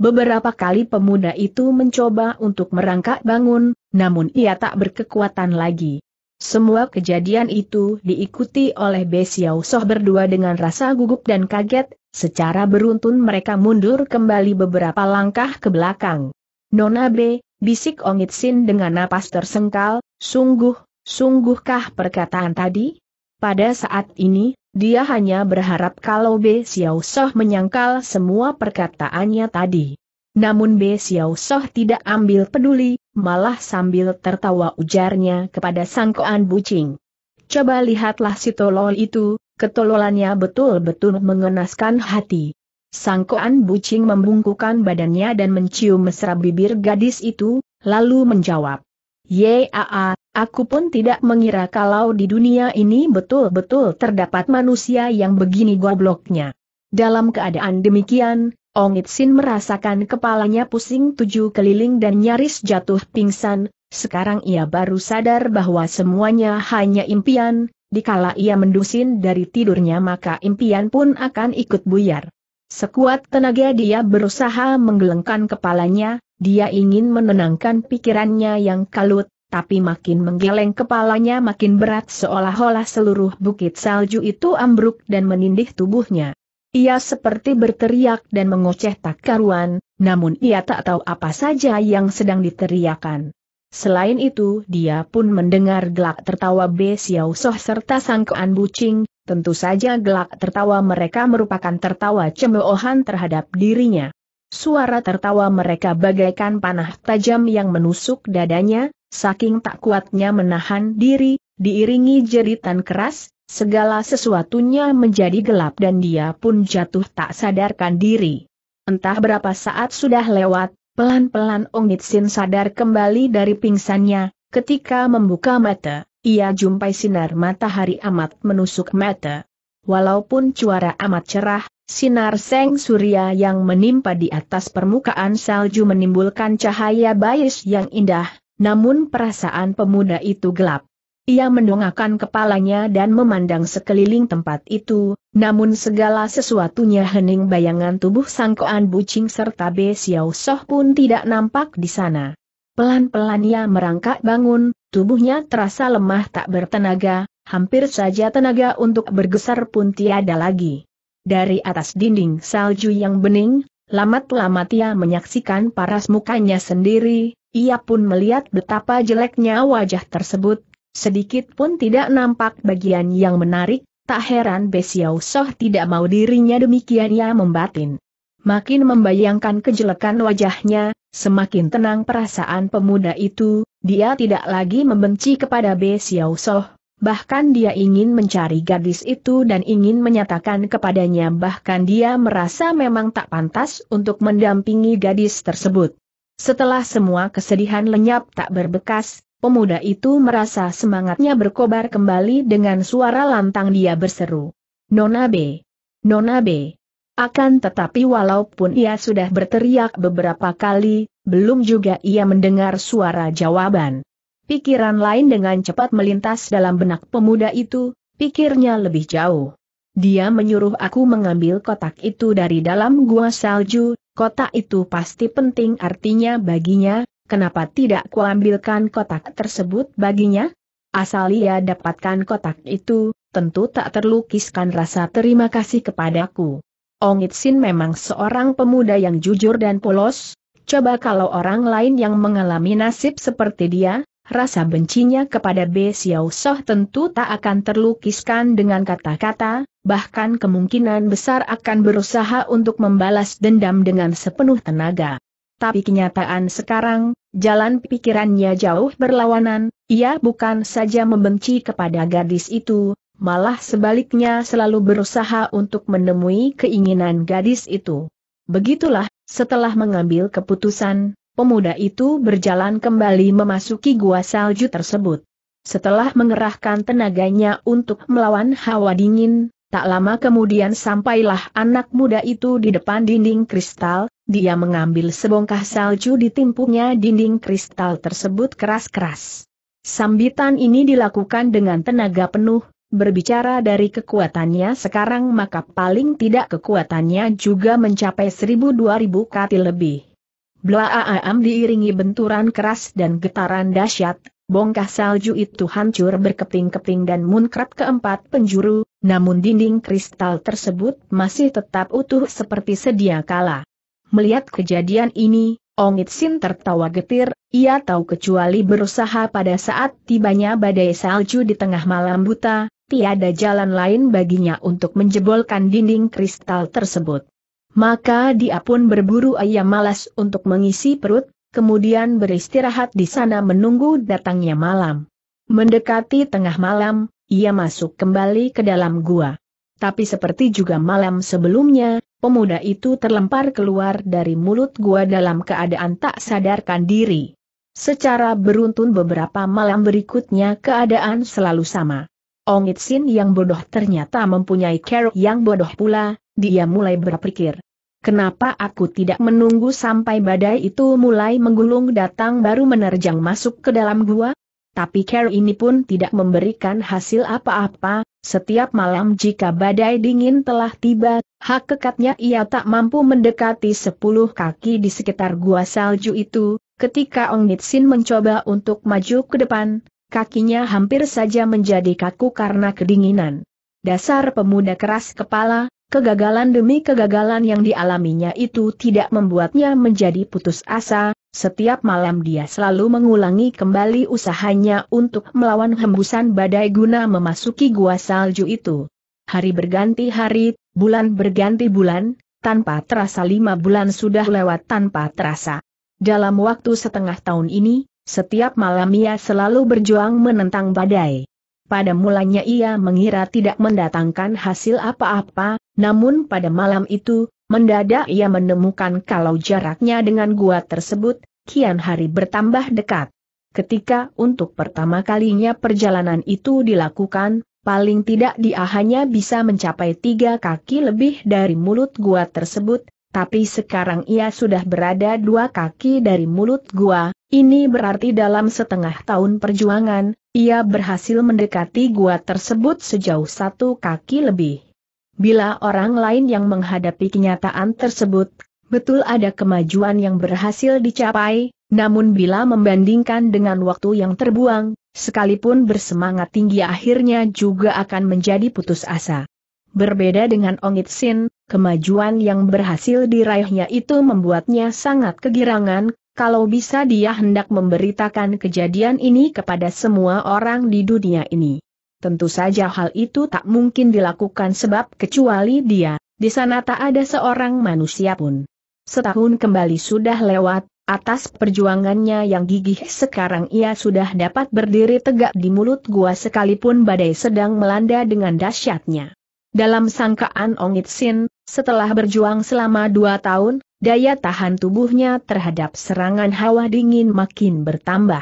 Beberapa kali pemuda itu mencoba untuk merangkak bangun, namun ia tak berkekuatan lagi. Semua kejadian itu diikuti oleh Be Xiao So berdua dengan rasa gugup dan kaget, secara beruntun mereka mundur kembali beberapa langkah ke belakang. Nona B, bisik Ong Itsin dengan napas tersengkal, sungguh, sungguhkah perkataan tadi? Pada saat ini, dia hanya berharap kalau Be Xiao So menyangkal semua perkataannya tadi. Namun Be Xiao So tidak ambil peduli, malah sambil tertawa ujarnya kepada sangkoan bucing. Coba lihatlah si tolol itu, ketololannya betul-betul mengenaskan hati. Sangkoan bucing membungkukkan badannya dan mencium mesra bibir gadis itu, lalu menjawab, "Yaa, aku pun tidak mengira kalau di dunia ini betul-betul terdapat manusia yang begini gobloknya." Dalam keadaan demikian, Ong Itsin merasakan kepalanya pusing tujuh keliling dan nyaris jatuh pingsan. Sekarang ia baru sadar bahwa semuanya hanya impian. Dikala ia mendusin dari tidurnya maka impian pun akan ikut buyar. Sekuat tenaga dia berusaha menggelengkan kepalanya, dia ingin menenangkan pikirannya yang kalut, tapi makin menggeleng kepalanya makin berat seolah-olah seluruh bukit salju itu ambruk dan menindih tubuhnya. Ia seperti berteriak dan mengoceh tak karuan, namun ia tak tahu apa saja yang sedang diteriakan. Selain itu dia pun mendengar gelak tertawa Be Xiao Soh serta sangkaan bucing, tentu saja gelak tertawa mereka merupakan tertawa cemoohan terhadap dirinya. Suara tertawa mereka bagaikan panah tajam yang menusuk dadanya, saking tak kuatnya menahan diri, diiringi jeritan keras, segala sesuatunya menjadi gelap dan dia pun jatuh tak sadarkan diri. Entah berapa saat sudah lewat, pelan-pelan Ong Nitsin sadar kembali dari pingsannya. Ketika membuka mata, ia jumpai sinar matahari amat menusuk mata. Walaupun cuaca amat cerah, sinar seng surya yang menimpa di atas permukaan salju menimbulkan cahaya bais yang indah, namun perasaan pemuda itu gelap. Ia mendongakkan kepalanya dan memandang sekeliling tempat itu, namun segala sesuatunya hening, bayangan tubuh sangkaan bucing serta Be Xiao Soh pun tidak nampak di sana. Pelan-pelan ia merangkak bangun, tubuhnya terasa lemah tak bertenaga, hampir saja tenaga untuk bergeser pun tiada lagi. Dari atas dinding salju yang bening, lamat-lamat ia menyaksikan paras mukanya sendiri, ia pun melihat betapa jeleknya wajah tersebut. Sedikit pun tidak nampak bagian yang menarik, tak heran Be Xiao Soh tidak mau dirinya demikian ia membatin. Makin membayangkan kejelekan wajahnya, semakin tenang perasaan pemuda itu, dia tidak lagi membenci kepada Be Xiao Soh, bahkan dia ingin mencari gadis itu dan ingin menyatakan kepadanya bahkan dia merasa memang tak pantas untuk mendampingi gadis tersebut. Setelah semua kesedihan lenyap tak berbekas, pemuda itu merasa semangatnya berkobar kembali dengan suara lantang dia berseru, "Nona B! Nona B!" Akan tetapi walaupun ia sudah berteriak beberapa kali, belum juga ia mendengar suara jawaban. Pikiran lain dengan cepat melintas dalam benak pemuda itu, pikirnya lebih jauh. "Dia menyuruh aku mengambil kotak itu dari dalam gua salju, kotak itu pasti penting artinya baginya. Kenapa tidak kuambilkan kotak tersebut baginya? Asal ia dapatkan kotak itu, tentu tak terlukiskan rasa terima kasih kepadaku." Ong Nitsin memang seorang pemuda yang jujur dan polos. Coba kalau orang lain yang mengalami nasib seperti dia, rasa bencinya kepada Be Xiao Soh tentu tak akan terlukiskan dengan kata-kata, bahkan kemungkinan besar akan berusaha untuk membalas dendam dengan sepenuh tenaga. Tapi kenyataan sekarang, jalan pikirannya jauh berlawanan, ia bukan saja membenci kepada gadis itu, malah sebaliknya selalu berusaha untuk menemui keinginan gadis itu. Begitulah, setelah mengambil keputusan, pemuda itu berjalan kembali memasuki gua salju tersebut. Setelah mengerahkan tenaganya untuk melawan hawa dingin, tak lama kemudian sampailah anak muda itu di depan dinding kristal, dia mengambil sebongkah salju ditimpunya dinding kristal tersebut keras-keras. Sambitan ini dilakukan dengan tenaga penuh, berbicara dari kekuatannya sekarang maka paling tidak kekuatannya juga mencapai seribu dua ribu kati lebih. Blaaam diiringi benturan keras dan getaran dahsyat. Bongkah salju itu hancur berkeping-keping dan muncrat ke empat penjuru, namun dinding kristal tersebut masih tetap utuh seperti sedia kala. Melihat kejadian ini, Ong Nitsin tertawa getir, ia tahu kecuali berusaha pada saat tibanya badai salju di tengah malam buta, tiada jalan lain baginya untuk menjebolkan dinding kristal tersebut. Maka dia pun berburu ayam malas untuk mengisi perut, kemudian beristirahat di sana menunggu datangnya malam. Mendekati tengah malam, ia masuk kembali ke dalam gua. Tapi seperti juga malam sebelumnya, pemuda itu terlempar keluar dari mulut gua dalam keadaan tak sadarkan diri. Secara beruntun beberapa malam berikutnya keadaan selalu sama. Ong Nitsin yang bodoh ternyata mempunyai keruk yang bodoh pula, dia mulai berpikir, "Kenapa aku tidak menunggu sampai badai itu mulai menggulung datang baru menerjang masuk ke dalam gua?" Tapi care ini pun tidak memberikan hasil apa-apa, Setiap malam jika badai dingin telah tiba, hak kekatnya ia tak mampu mendekati sepuluh kaki di sekitar gua salju itu. Ketika Ong Nitsin mencoba untuk maju ke depan, kakinya hampir saja menjadi kaku karena kedinginan. Dasar pemuda keras kepala, kegagalan demi kegagalan yang dialaminya itu tidak membuatnya menjadi putus asa. Setiap malam dia selalu mengulangi kembali usahanya untuk melawan hembusan badai guna memasuki gua salju itu. Hari berganti hari, bulan berganti bulan, tanpa terasa lima bulan sudah lewat tanpa terasa. Dalam waktu setengah tahun ini, setiap malam ia selalu berjuang menentang badai. Pada mulanya ia mengira tidak mendatangkan hasil apa-apa, namun pada malam itu, mendadak ia menemukan kalau jaraknya dengan gua tersebut, kian hari bertambah dekat. Ketika untuk pertama kalinya perjalanan itu dilakukan, paling tidak dia hanya bisa mencapai tiga kaki lebih dari mulut gua tersebut, tapi sekarang ia sudah berada dua kaki dari mulut gua. Ini berarti dalam setengah tahun perjuangan, ia berhasil mendekati gua tersebut sejauh satu kaki lebih. Bila orang lain yang menghadapi kenyataan tersebut, betul ada kemajuan yang berhasil dicapai, namun bila membandingkan dengan waktu yang terbuang, sekalipun bersemangat tinggi akhirnya juga akan menjadi putus asa. Berbeda dengan Ong Nitsin, kemajuan yang berhasil diraihnya itu membuatnya sangat kegirangan. Kalau bisa dia hendak memberitakan kejadian ini kepada semua orang di dunia ini. Tentu saja hal itu tak mungkin dilakukan sebab kecuali dia, di sana tak ada seorang manusia pun. Setahun kembali sudah lewat, atas perjuangannya yang gigih sekarang ia sudah dapat berdiri tegak di mulut gua sekalipun badai sedang melanda dengan dahsyatnya. Dalam sangkaan Ong Nitsin, setelah berjuang selama dua tahun, daya tahan tubuhnya terhadap serangan hawa dingin makin bertambah.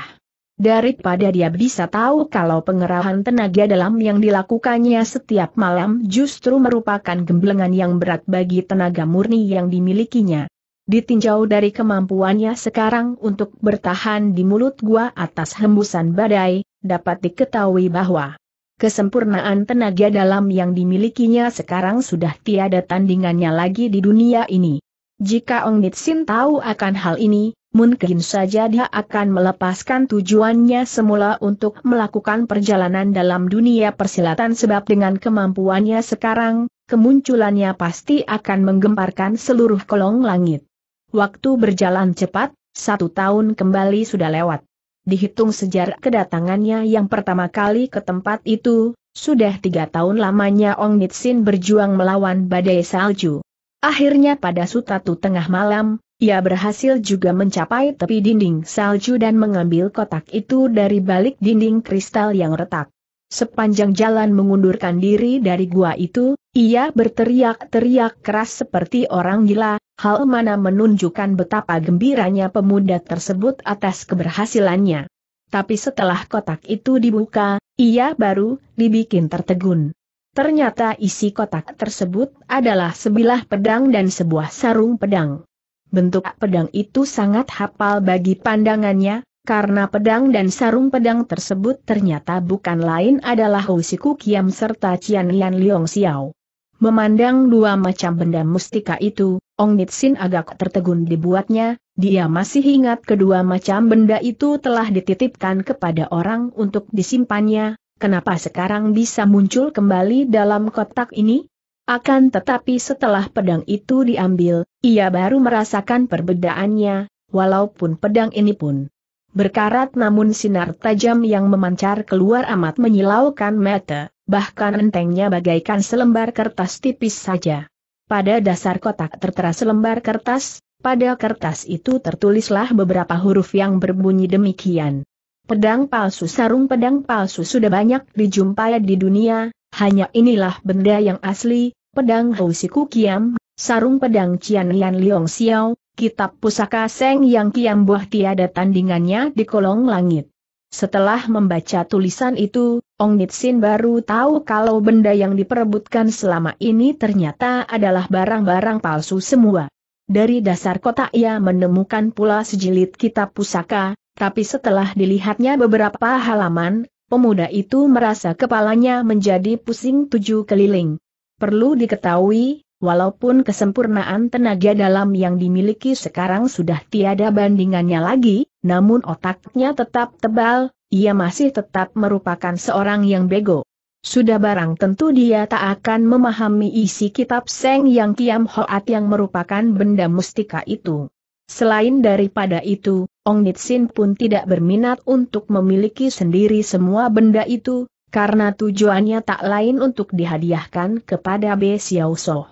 Daripada dia bisa tahu kalau pengerahan tenaga dalam yang dilakukannya setiap malam justru merupakan gemblengan yang berat bagi tenaga murni yang dimilikinya. Ditinjau dari kemampuannya sekarang untuk bertahan di mulut gua atas hembusan badai, dapat diketahui bahwa kesempurnaan tenaga dalam yang dimilikinya sekarang sudah tiada tandingannya lagi di dunia ini. Jika Ong Nitsin tahu akan hal ini, mungkin saja dia akan melepaskan tujuannya semula untuk melakukan perjalanan dalam dunia persilatan sebab dengan kemampuannya sekarang, kemunculannya pasti akan menggemparkan seluruh kolong langit. Waktu berjalan cepat, satu tahun kembali sudah lewat. Dihitung sejak kedatangannya yang pertama kali ke tempat itu, sudah tiga tahun lamanya Ong Nitsin berjuang melawan badai salju. Akhirnya pada satu tengah malam, ia berhasil juga mencapai tepi dinding salju dan mengambil kotak itu dari balik dinding kristal yang retak. Sepanjang jalan mengundurkan diri dari gua itu, ia berteriak-teriak keras seperti orang gila, hal mana menunjukkan betapa gembiranya pemuda tersebut atas keberhasilannya. Tapi setelah kotak itu dibuka, ia baru dibikin tertegun. Ternyata isi kotak tersebut adalah sebilah pedang dan sebuah sarung pedang. Bentuk pedang itu sangat hafal bagi pandangannya, karena pedang dan sarung pedang tersebut ternyata bukan lain adalah Husiku Kiam serta Cian Lian Liong Xiao. Memandang dua macam benda mustika itu, Ong Nitsin agak tertegun dibuatnya, dia masih ingat kedua macam benda itu telah dititipkan kepada orang untuk disimpannya, kenapa sekarang bisa muncul kembali dalam kotak ini? Akan tetapi setelah pedang itu diambil, ia baru merasakan perbedaannya, walaupun pedang ini pun berkarat namun sinar tajam yang memancar keluar amat menyilaukan mata, bahkan entengnya bagaikan selembar kertas tipis saja. Pada dasar kotak tertera selembar kertas, pada kertas itu tertulislah beberapa huruf yang berbunyi demikian. Pedang palsu, sarung pedang palsu sudah banyak dijumpai di dunia, hanya inilah benda yang asli, pedang Husiku Kiam, sarung pedang Cian Lian Liong Xiao, kitab pusaka Seng Yang Kiam Boh tiada tandingannya di kolong langit. Setelah membaca tulisan itu, Ong Nitsin baru tahu kalau benda yang diperebutkan selama ini ternyata adalah barang-barang palsu semua. Dari dasar kotak ia menemukan pula sejilid kitab pusaka. Tapi setelah dilihatnya beberapa halaman, Pemuda itu merasa kepalanya menjadi pusing tujuh keliling. Perlu diketahui, walaupun kesempurnaan tenaga dalam yang dimiliki sekarang sudah tiada bandingannya lagi, namun otaknya tetap tebal, ia masih tetap merupakan seorang yang bego. Sudah barang tentu dia tak akan memahami isi kitab Seng Yang Kiam Hoat yang merupakan benda mustika itu. Selain daripada itu, Ong Nitsin pun tidak berminat untuk memiliki sendiri semua benda itu, karena tujuannya tak lain untuk dihadiahkan kepada Be Xiao Soh.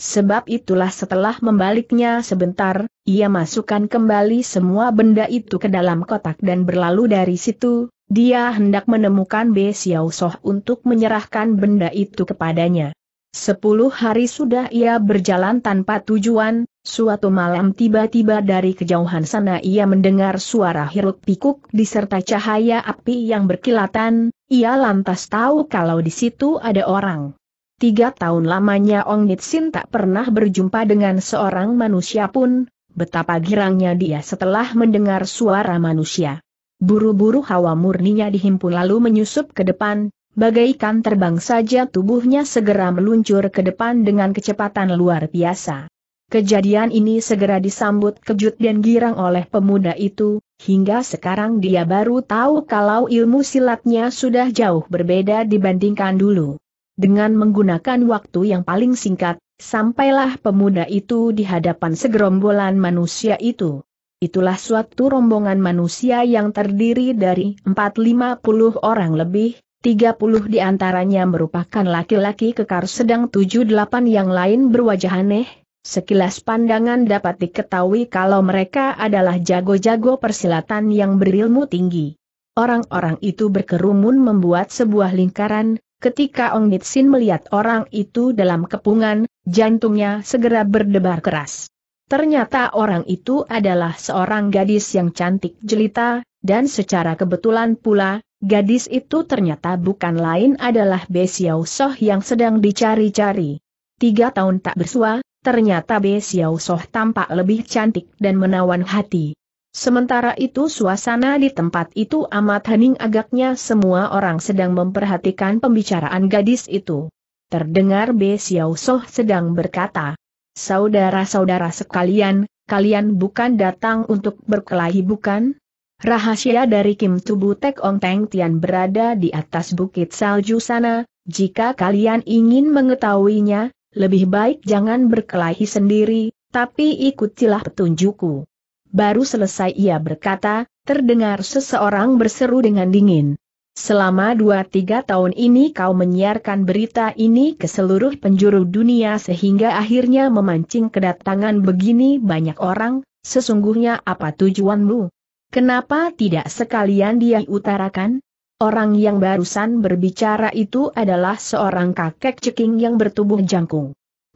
Sebab itulah setelah membaliknya sebentar, ia masukkan kembali semua benda itu ke dalam kotak dan berlalu dari situ, dia hendak menemukan Be Xiao Soh untuk menyerahkan benda itu kepadanya. Sepuluh hari sudah ia berjalan tanpa tujuan, suatu malam tiba-tiba dari kejauhan sana ia mendengar suara hiruk-pikuk diserta cahaya api yang berkilatan, ia lantas tahu kalau di situ ada orang. Tiga tahun lamanya Ong Nitsin tak pernah berjumpa dengan seorang manusia pun, betapa girangnya dia setelah mendengar suara manusia. Buru-buru hawa murninya dihimpun lalu menyusup ke depan. Bagaikan terbang saja tubuhnya segera meluncur ke depan dengan kecepatan luar biasa. Kejadian ini segera disambut kejut dan girang oleh pemuda itu, hingga sekarang dia baru tahu kalau ilmu silatnya sudah jauh berbeda dibandingkan dulu. Dengan menggunakan waktu yang paling singkat, sampailah pemuda itu di hadapan segerombolan manusia itu. Itulah suatu rombongan manusia yang terdiri dari empat ratus lima puluh orang lebih. tiga puluh di antaranya merupakan laki-laki kekar sedang tujuh delapan yang lain berwajah aneh, sekilas pandangan dapat diketahui kalau mereka adalah jago-jago persilatan yang berilmu tinggi. Orang-orang itu berkerumun membuat sebuah lingkaran, ketika Ong Nitsin melihat orang itu dalam kepungan, jantungnya segera berdebar keras. Ternyata orang itu adalah seorang gadis yang cantik jelita, dan secara kebetulan pula, gadis itu ternyata bukan lain adalah Be Xiao Soh yang sedang dicari-cari. Tiga tahun tak bersua, ternyata Be Xiao Soh tampak lebih cantik dan menawan hati. Sementara itu suasana di tempat itu amat hening, agaknya semua orang sedang memperhatikan pembicaraan gadis itu. Terdengar Be Xiao Soh sedang berkata, "Saudara-saudara sekalian, kalian bukan datang untuk berkelahi bukan? Rahasia dari Kim Tubu Tek Ong Teng Tian berada di atas bukit salju sana, jika kalian ingin mengetahuinya, lebih baik jangan berkelahi sendiri, tapi ikutilah petunjukku." Baru selesai ia berkata, terdengar seseorang berseru dengan dingin, "Selama dua tiga tahun ini kau menyiarkan berita ini ke seluruh penjuru dunia sehingga akhirnya memancing kedatangan begini banyak orang, sesungguhnya apa tujuanmu? Kenapa tidak sekalian dia utarakan?" Orang yang barusan berbicara itu adalah seorang kakek ceking yang bertubuh jangkung.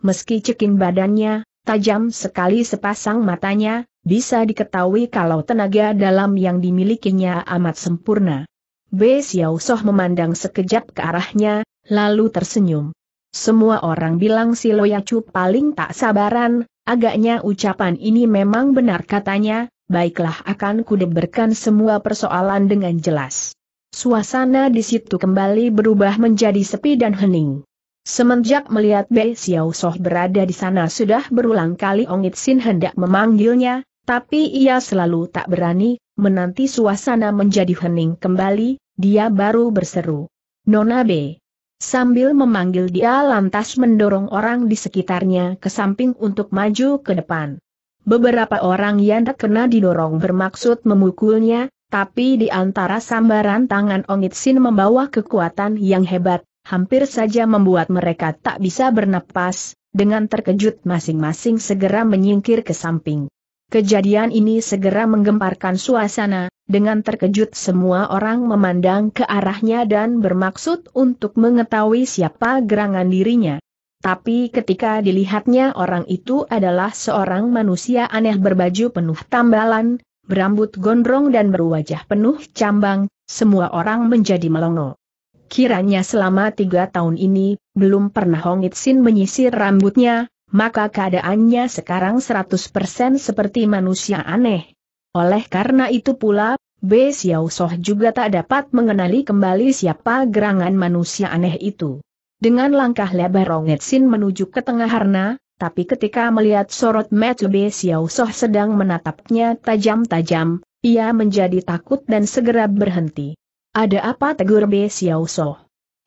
Meski ceking badannya, tajam sekali sepasang matanya, bisa diketahui kalau tenaga dalam yang dimilikinya amat sempurna. Be Xiao Soh memandang sekejap ke arahnya, lalu tersenyum. "Semua orang bilang si Loyacu paling tak sabaran, agaknya ucapan ini memang benar," katanya. "Baiklah, akan kudeberkan semua persoalan dengan jelas." Suasana di situ kembali berubah menjadi sepi dan hening. Semenjak melihat Be Xiao Soh berada di sana sudah berulang kali Ong Nitsin hendak memanggilnya, tapi ia selalu tak berani. Menanti suasana menjadi hening kembali, dia baru berseru, "Nona B." Sambil memanggil dia lantas mendorong orang di sekitarnya ke samping untuk maju ke depan. Beberapa orang yang terkena didorong bermaksud memukulnya, tapi di antara sambaran tangan Ong Nitsin membawa kekuatan yang hebat, hampir saja membuat mereka tak bisa bernapas. Dengan terkejut masing-masing segera menyingkir ke samping. Kejadian ini segera menggemparkan suasana, dengan terkejut semua orang memandang ke arahnya dan bermaksud untuk mengetahui siapa gerangan dirinya. Tapi ketika dilihatnya orang itu adalah seorang manusia aneh berbaju penuh tambalan, berambut gondrong dan berwajah penuh cambang, semua orang menjadi melongo. Kiranya selama tiga tahun ini, belum pernah Ong Nitsin menyisir rambutnya, maka keadaannya sekarang seratus persen seperti manusia aneh. Oleh karena itu pula, Bei Xiao Soh juga tak dapat mengenali kembali siapa gerangan manusia aneh itu. Dengan langkah lebar Ronget Sin menuju ke tengah harna, tapi ketika melihat sorot mata Bei Xiao Soh sedang menatapnya tajam-tajam, ia menjadi takut dan segera berhenti. "Ada apa?" tegur Bei Xiao Soh.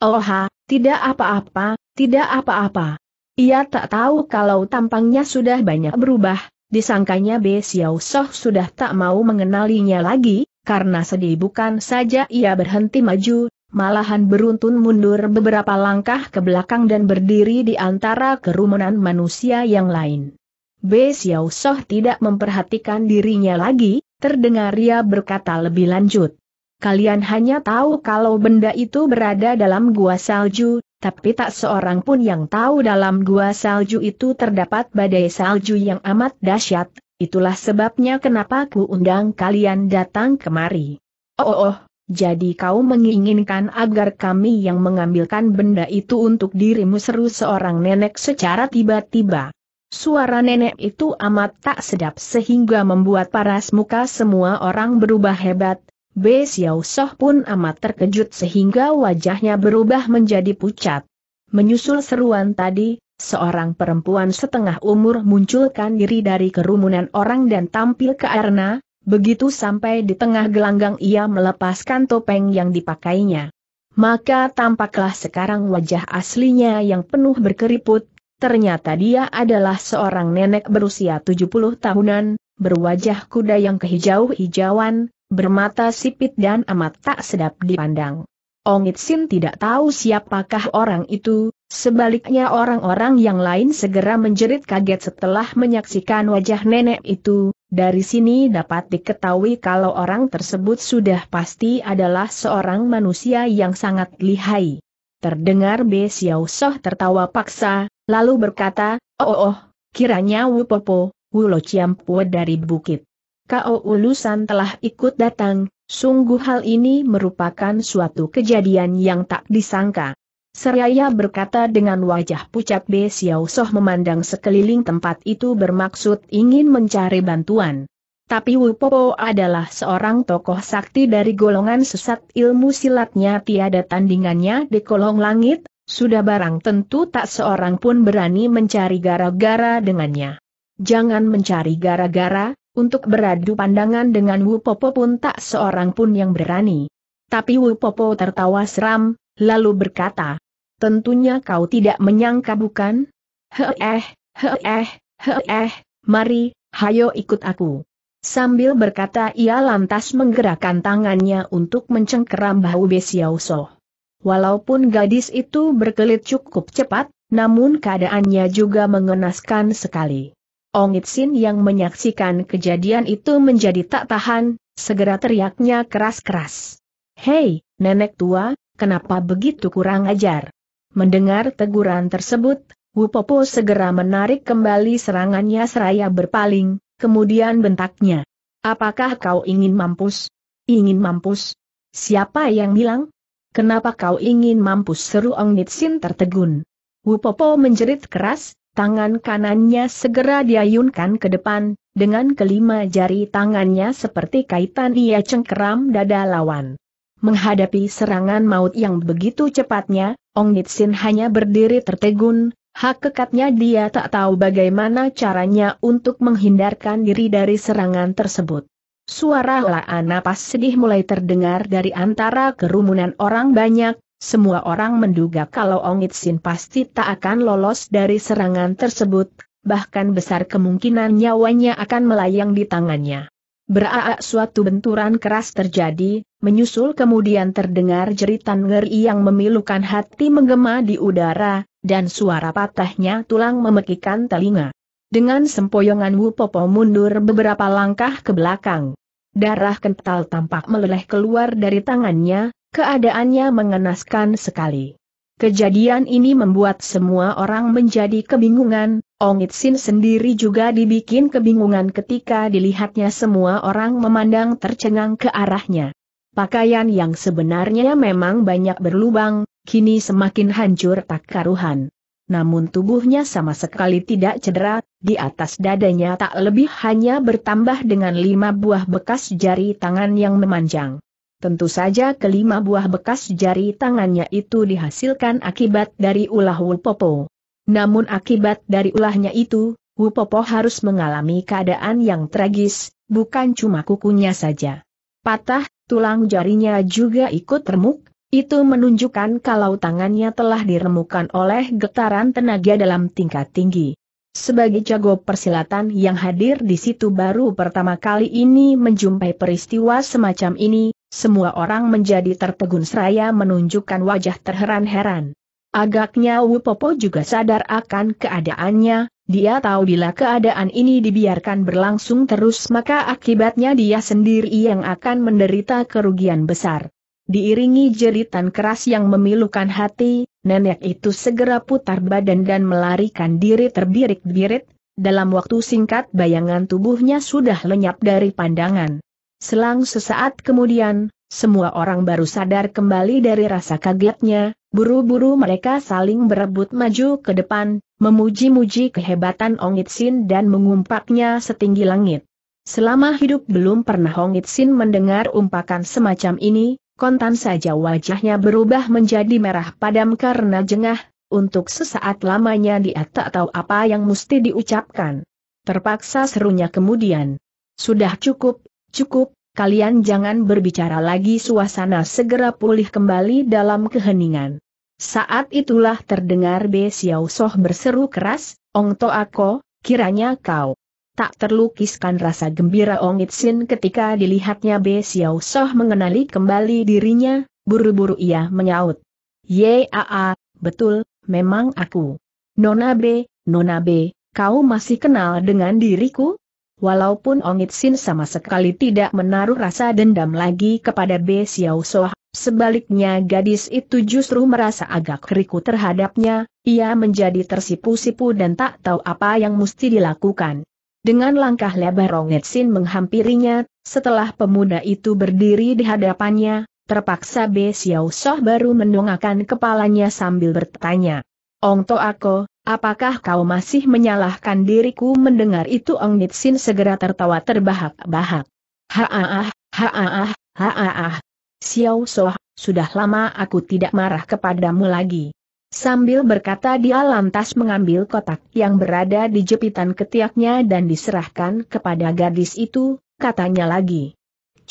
"Oh ha, tidak apa-apa, tidak apa-apa." Ia tak tahu kalau tampangnya sudah banyak berubah, disangkanya Bei Xiao Soh sudah tak mau mengenalinya lagi. Karena sedih bukan saja ia berhenti maju, malahan beruntun mundur beberapa langkah ke belakang dan berdiri di antara kerumunan manusia yang lain. Bei Xiao Soh tidak memperhatikan dirinya lagi, terdengar ia berkata lebih lanjut. "Kalian hanya tahu kalau benda itu berada dalam gua salju, tapi tak seorang pun yang tahu dalam gua salju itu terdapat badai salju yang amat dahsyat. Itulah sebabnya kenapa ku undang kalian datang kemari." Oh, oh, jadi kau menginginkan agar kami yang mengambilkan benda itu untuk dirimu?" seru seorang nenek secara tiba-tiba. Suara nenek itu amat tak sedap sehingga membuat paras muka semua orang berubah hebat. Bei Xiao Soh pun amat terkejut sehingga wajahnya berubah menjadi pucat. Menyusul seruan tadi, seorang perempuan setengah umur munculkan diri dari kerumunan orang dan tampil ke arena. Begitu sampai di tengah gelanggang ia melepaskan topeng yang dipakainya. Maka tampaklah sekarang wajah aslinya yang penuh berkeriput. Ternyata dia adalah seorang nenek berusia tujuh puluh tahunan, berwajah kuda yang kehijau-hijauan, bermata sipit dan amat tak sedap dipandang. Ongit Sin tidak tahu siapakah orang itu, sebaliknya orang-orang yang lain segera menjerit kaget setelah menyaksikan wajah nenek itu. Dari sini dapat diketahui kalau orang tersebut sudah pasti adalah seorang manusia yang sangat lihai. Terdengar Bei Xiao Soh tertawa paksa, lalu berkata, "Oh oh, kiranya Wu Popo, Wu Lo Ciampue dari bukit Kau Ulusan telah ikut datang. Sungguh hal ini merupakan suatu kejadian yang tak disangka." Seraya berkata dengan wajah pucat, Bei Xiao Soh memandang sekeliling tempat itu bermaksud ingin mencari bantuan. Tapi Wu Popo adalah seorang tokoh sakti dari golongan sesat, ilmu silatnya tiada tandingannya di kolong langit, sudah barang tentu tak seorang pun berani mencari gara-gara dengannya. Jangan mencari gara-gara, untuk beradu pandangan dengan Wu Popo pun tak seorang pun yang berani. Tapi Wu Popo tertawa seram, lalu berkata, "Tentunya kau tidak menyangka bukan? Heeh, heeh, heeh, mari, hayo ikut aku." Sambil berkata ia lantas menggerakkan tangannya untuk mencengkeram bahu Bei Xiao Soh. Walaupun gadis itu berkelit cukup cepat, namun keadaannya juga mengenaskan sekali. Ongit Sin yang menyaksikan kejadian itu menjadi tak tahan, segera teriaknya keras-keras, "Hei, nenek tua, kenapa begitu kurang ajar?" Mendengar teguran tersebut, Wu Popo segera menarik kembali serangannya seraya berpaling, kemudian bentaknya, "Apakah kau ingin mampus? Ingin mampus? Siapa yang bilang? Kenapa kau ingin mampus?" seru Ongit Sin tertegun. Wu Popo menjerit keras. Tangan kanannya segera diayunkan ke depan, dengan kelima jari tangannya seperti kaitan ia cengkeram dada lawan. Menghadapi serangan maut yang begitu cepatnya, Ongit Sin hanya berdiri tertegun. Hak kekatnya dia tak tahu bagaimana caranya untuk menghindarkan diri dari serangan tersebut. Suara helaan napas sedih mulai terdengar dari antara kerumunan orang banyak. Semua orang menduga kalau Ongit Sin pasti tak akan lolos dari serangan tersebut, bahkan besar kemungkinan nyawanya akan melayang di tangannya. Beraak suatu benturan keras terjadi, menyusul kemudian terdengar jeritan ngeri yang memilukan hati menggema di udara, dan suara patahnya tulang memekikan telinga. Dengan sempoyongan Wu Popo mundur beberapa langkah ke belakang. Darah kental tampak meleleh keluar dari tangannya. Keadaannya mengenaskan sekali. Kejadian ini membuat semua orang menjadi kebingungan. Ongit Sin sendiri juga dibikin kebingungan ketika dilihatnya semua orang memandang tercengang ke arahnya. Pakaian yang sebenarnya memang banyak berlubang, kini semakin hancur tak karuhan. namun tubuhnya sama sekali tidak cedera, di atas dadanya tak lebih hanya bertambah dengan lima buah bekas jari tangan yang memanjang. Tentu saja kelima buah bekas jari tangannya itu dihasilkan akibat dari ulah Wupopo. Namun akibat dari ulahnya itu, Wupopo harus mengalami keadaan yang tragis, bukan cuma kukunya saja. Patah, tulang jarinya juga ikut remuk. Itu menunjukkan kalau tangannya telah diremukan oleh getaran tenaga dalam tingkat tinggi. Sebagai jago persilatan yang hadir di situ baru pertama kali ini menjumpai peristiwa semacam ini, semua orang menjadi tertegun seraya menunjukkan wajah terheran-heran. Agaknya Wupopo juga sadar akan keadaannya, dia tahu bila keadaan ini dibiarkan berlangsung terus maka akibatnya dia sendiri yang akan menderita kerugian besar. Diiringi jeritan keras yang memilukan hati, nenek itu segera putar badan dan melarikan diri terbirit-birit. Dalam waktu singkat bayangan tubuhnya sudah lenyap dari pandangan. Selang sesaat kemudian, semua orang baru sadar kembali dari rasa kagetnya. Buru-buru mereka saling berebut maju ke depan, memuji-muji kehebatan Ong Itsin dan mengumpaknya setinggi langit. Selama hidup belum pernah Ong Itsin mendengar umpakan semacam ini. Kontan saja wajahnya berubah menjadi merah padam karena jengah, untuk sesaat lamanya dia tak tahu apa yang mesti diucapkan. Terpaksa serunya kemudian, "Sudah cukup, cukup, kalian jangan berbicara lagi." Suasana segera pulih kembali dalam keheningan. Saat itulah terdengar Be Xiao Soh berseru keras, "Ong To Ako, kiranya kau..." Tak terlukiskan rasa gembira Ong Itsin ketika dilihatnya Be Xiao Soh mengenali kembali dirinya, buru-buru ia menyaut, "Yaa, betul, memang aku. Nona B, Nona B, kau masih kenal dengan diriku?" Walaupun Ong Itsin sama sekali tidak menaruh rasa dendam lagi kepada Be Xiao Soh, sebaliknya gadis itu justru merasa agak riku terhadapnya, ia menjadi tersipu-sipu dan tak tahu apa yang mesti dilakukan. Dengan langkah lebar Ong Itsin menghampirinya, setelah pemuda itu berdiri di hadapannya, terpaksa Be Xiao Soh baru mendongakkan kepalanya sambil bertanya, "Ong To Ako, apakah kau masih menyalahkan diriku?" Mendengar itu Ong Itsin segera tertawa terbahak-bahak. "Haaah, haaah, haaah. Xiao Soh, sudah lama aku tidak marah kepadamu lagi." Sambil berkata dia lantas mengambil kotak yang berada di jepitan ketiaknya dan diserahkan kepada gadis itu, katanya lagi,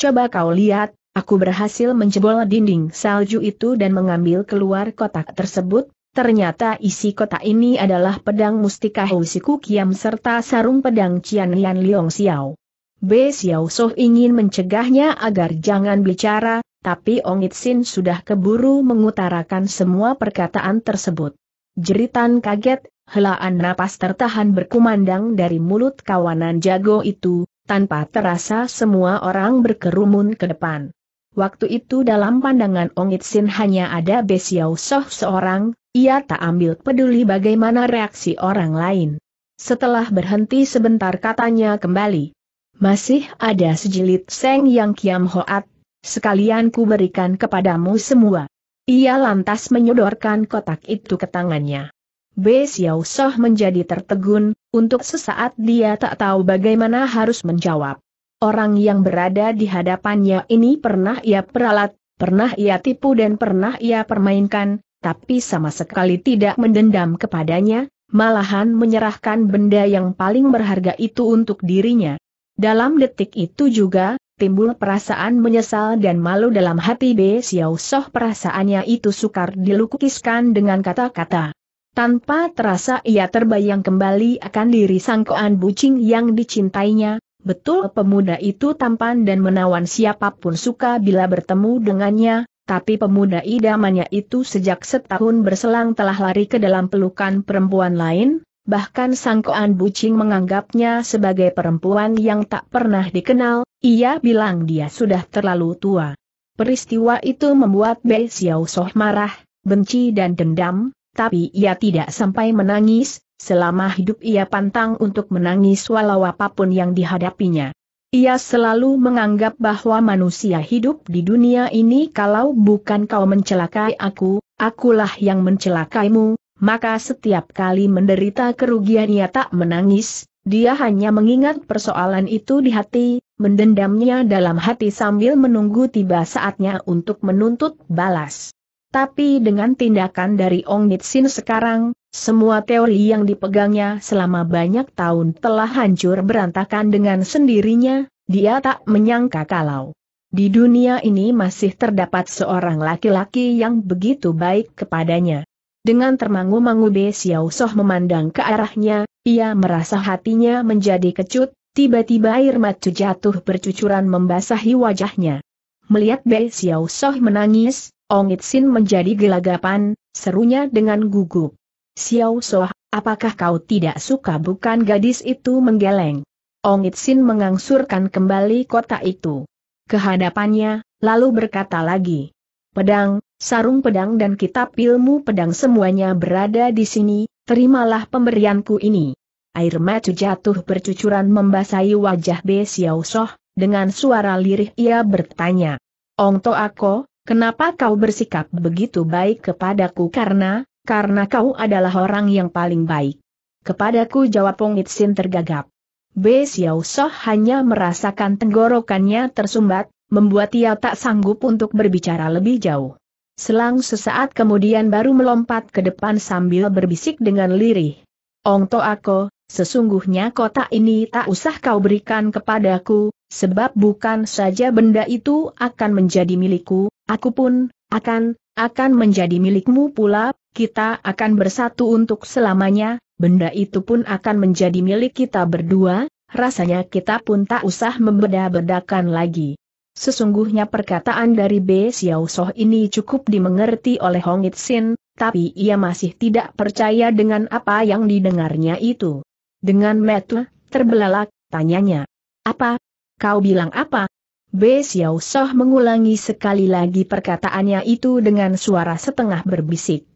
"Coba kau lihat, aku berhasil menjebol dinding salju itu dan mengambil keluar kotak tersebut, ternyata isi kotak ini adalah pedang mustika Housiku Kiam serta sarung pedang Cian Lian Liong Xiao." Be Xiao Soh ingin mencegahnya agar jangan bicara, tapi Ong Itsin sudah keburu mengutarakan semua perkataan tersebut. Jeritan kaget, helaan napas tertahan berkumandang dari mulut kawanan jago itu, tanpa terasa semua orang berkerumun ke depan. Waktu itu dalam pandangan Ong Itsin hanya ada Be Xiao Soh seorang, ia tak ambil peduli bagaimana reaksi orang lain. Setelah berhenti sebentar katanya kembali, "Masih ada sejilid Seng Yang Kiam Hoat. Sekalian ku berikan kepadamu semua." Ia lantas menyodorkan kotak itu ke tangannya. Be Xiao Soh menjadi tertegun, untuk sesaat dia tak tahu bagaimana harus menjawab. Orang yang berada di hadapannya ini pernah ia peralat, pernah ia tipu dan pernah ia permainkan, tapi sama sekali tidak mendendam kepadanya, malahan menyerahkan benda yang paling berharga itu untuk dirinya. Dalam detik itu juga, timbul perasaan menyesal dan malu dalam hati Be Xiao Soh. Perasaannya itu sukar dilukiskan dengan kata-kata. Tanpa terasa ia terbayang kembali akan diri sangkoan bucing yang dicintainya. Betul pemuda itu tampan dan menawan, siapapun suka bila bertemu dengannya, tapi pemuda idamannya itu sejak setahun berselang telah lari ke dalam pelukan perempuan lain. Bahkan sangkoan bucing menganggapnya sebagai perempuan yang tak pernah dikenal, ia bilang dia sudah terlalu tua. Peristiwa itu membuat Be Xiao Soh marah, benci dan dendam, tapi ia tidak sampai menangis, selama hidup ia pantang untuk menangis walau apapun yang dihadapinya. Ia selalu menganggap bahwa manusia hidup di dunia ini kalau bukan kau mencelakai aku, akulah yang mencelakaimu. maka setiap kali menderita kerugian ia tak menangis, dia hanya mengingat persoalan itu di hati, mendendamnya dalam hati sambil menunggu tiba saatnya untuk menuntut balas. Tapi dengan tindakan dari Ong Nitsin sekarang, semua teori yang dipegangnya selama banyak tahun telah hancur berantakan dengan sendirinya. Dia tak menyangka kalau di dunia ini masih terdapat seorang laki-laki yang begitu baik kepadanya. Dengan termangu-mangu Be Xiao Soh memandang ke arahnya, ia merasa hatinya menjadi kecut, tiba-tiba air mata jatuh bercucuran membasahi wajahnya. Melihat Be Xiao Soh menangis, Ong Nitsin menjadi gelagapan, serunya dengan gugup. "Xiao Soh, apakah kau tidak suka?" Bukan, gadis itu menggeleng. Ong Nitsin mengangsurkan kembali kotak itu ke hadapannya, lalu berkata lagi, "Pedang, sarung pedang dan kitab ilmu pedang semuanya berada di sini, terimalah pemberianku ini." Air mata jatuh bercucuran membasahi wajah Be Xiao Soh, dengan suara lirih ia bertanya, "Ong Toako, kenapa kau bersikap begitu baik kepadaku?" karena, karena kau adalah orang yang paling baik kepadaku," jawab Ong Nitsin tergagap. Be Xiao Soh hanya merasakan tenggorokannya tersumbat, membuat ia tak sanggup untuk berbicara lebih jauh. Selang sesaat kemudian baru melompat ke depan sambil berbisik dengan lirih, "Ong Toako, sesungguhnya kotak ini tak usah kau berikan kepadaku, sebab bukan saja benda itu akan menjadi milikku, aku pun akan, akan menjadi milikmu pula, kita akan bersatu untuk selamanya, benda itu pun akan menjadi milik kita berdua, rasanya kita pun tak usah membeda-bedakan lagi." Sesungguhnya perkataan dari Be Xiao Soh ini cukup dimengerti oleh Hong Itsin, tapi ia masih tidak percaya dengan apa yang didengarnya itu. Dengan mata terbelalak, tanyanya, "Apa? Kau bilang apa?" Be Xiao Soh mengulangi sekali lagi perkataannya itu dengan suara setengah berbisik.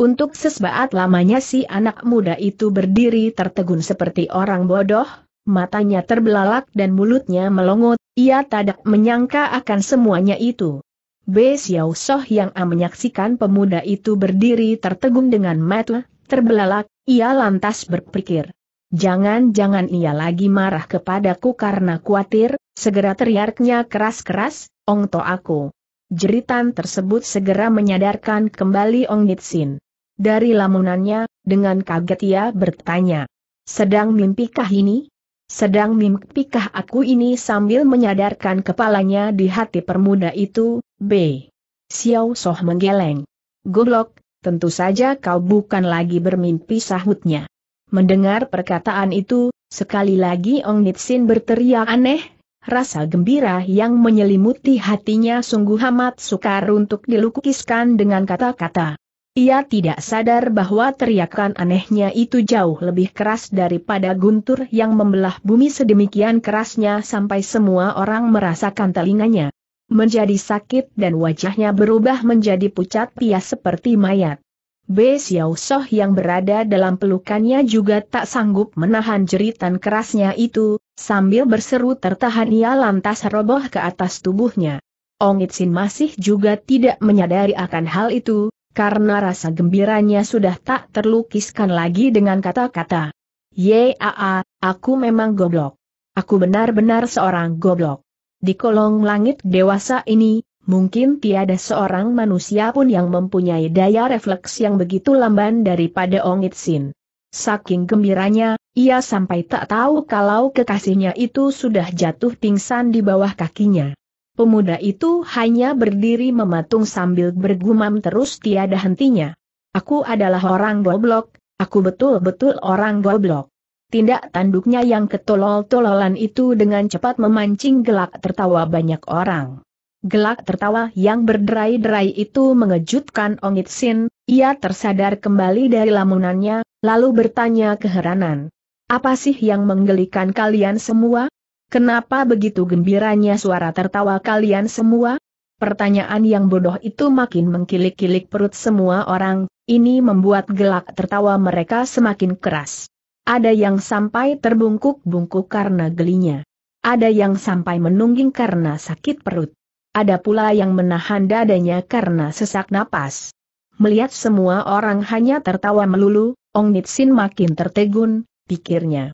Untuk sesaat lamanya si anak muda itu berdiri tertegun seperti orang bodoh, matanya terbelalak dan mulutnya melongo, ia tidak menyangka akan semuanya itu. Be Xiao Soh yang menyaksikan pemuda itu berdiri tertegun dengan mata terbelalak, ia lantas berpikir, "Jangan-jangan ia lagi marah kepadaku." Karena khawatir, segera teriaknya keras-keras, "Ong Toako!" Jeritan tersebut segera menyadarkan kembali Ong Nitsin. Dari lamunannya, dengan kaget ia bertanya, "Sedang mimpikah ini? Sedang mimpikah aku ini?" Sambil menyadarkan kepalanya di hati permuda itu, Be Xiao Soh menggeleng. "Goblok, tentu saja kau bukan lagi bermimpi," sahutnya. Mendengar perkataan itu, sekali lagi Ong Nitsin berteriak aneh. Rasa gembira yang menyelimuti hatinya sungguh amat sukar untuk dilukiskan dengan kata-kata. Ia tidak sadar bahwa teriakan anehnya itu jauh lebih keras daripada guntur yang membelah bumi sedemikian kerasnya sampai semua orang merasakan telinganya menjadi sakit dan wajahnya berubah menjadi pucat pias seperti mayat. Be Xiao Soh yang berada dalam pelukannya juga tak sanggup menahan jeritan kerasnya itu. Sambil berseru tertahan ia lantas roboh ke atas tubuhnya. Ong Nitsin masih juga tidak menyadari akan hal itu, karena rasa gembiranya sudah tak terlukiskan lagi dengan kata-kata. "Yaa, aku memang goblok. Aku benar-benar seorang goblok. Di kolong langit dewasa ini, mungkin tiada seorang manusia pun yang mempunyai daya refleks yang begitu lamban daripada Ong Nitsin." Saking gembiranya, ia sampai tak tahu kalau kekasihnya itu sudah jatuh pingsan di bawah kakinya. Pemuda itu hanya berdiri mematung sambil bergumam terus tiada hentinya, "Aku adalah orang goblok, aku betul-betul orang goblok." Tindak tanduknya yang ketolol-tololan itu dengan cepat memancing gelak tertawa banyak orang. Gelak tertawa yang berderai-derai itu mengejutkan Ong Nitsin, ia tersadar kembali dari lamunannya, lalu bertanya keheranan, "Apa sih yang menggelikan kalian semua? Kenapa begitu gembiranya suara tertawa kalian semua?" Pertanyaan yang bodoh itu makin mengkilik-kilik perut semua orang, ini membuat gelak tertawa mereka semakin keras. Ada yang sampai terbungkuk-bungkuk karena gelinya. Ada yang sampai menungging karena sakit perut. Ada pula yang menahan dadanya karena sesak napas. Melihat semua orang hanya tertawa melulu, Ong Nitsin makin tertegun, pikirnya.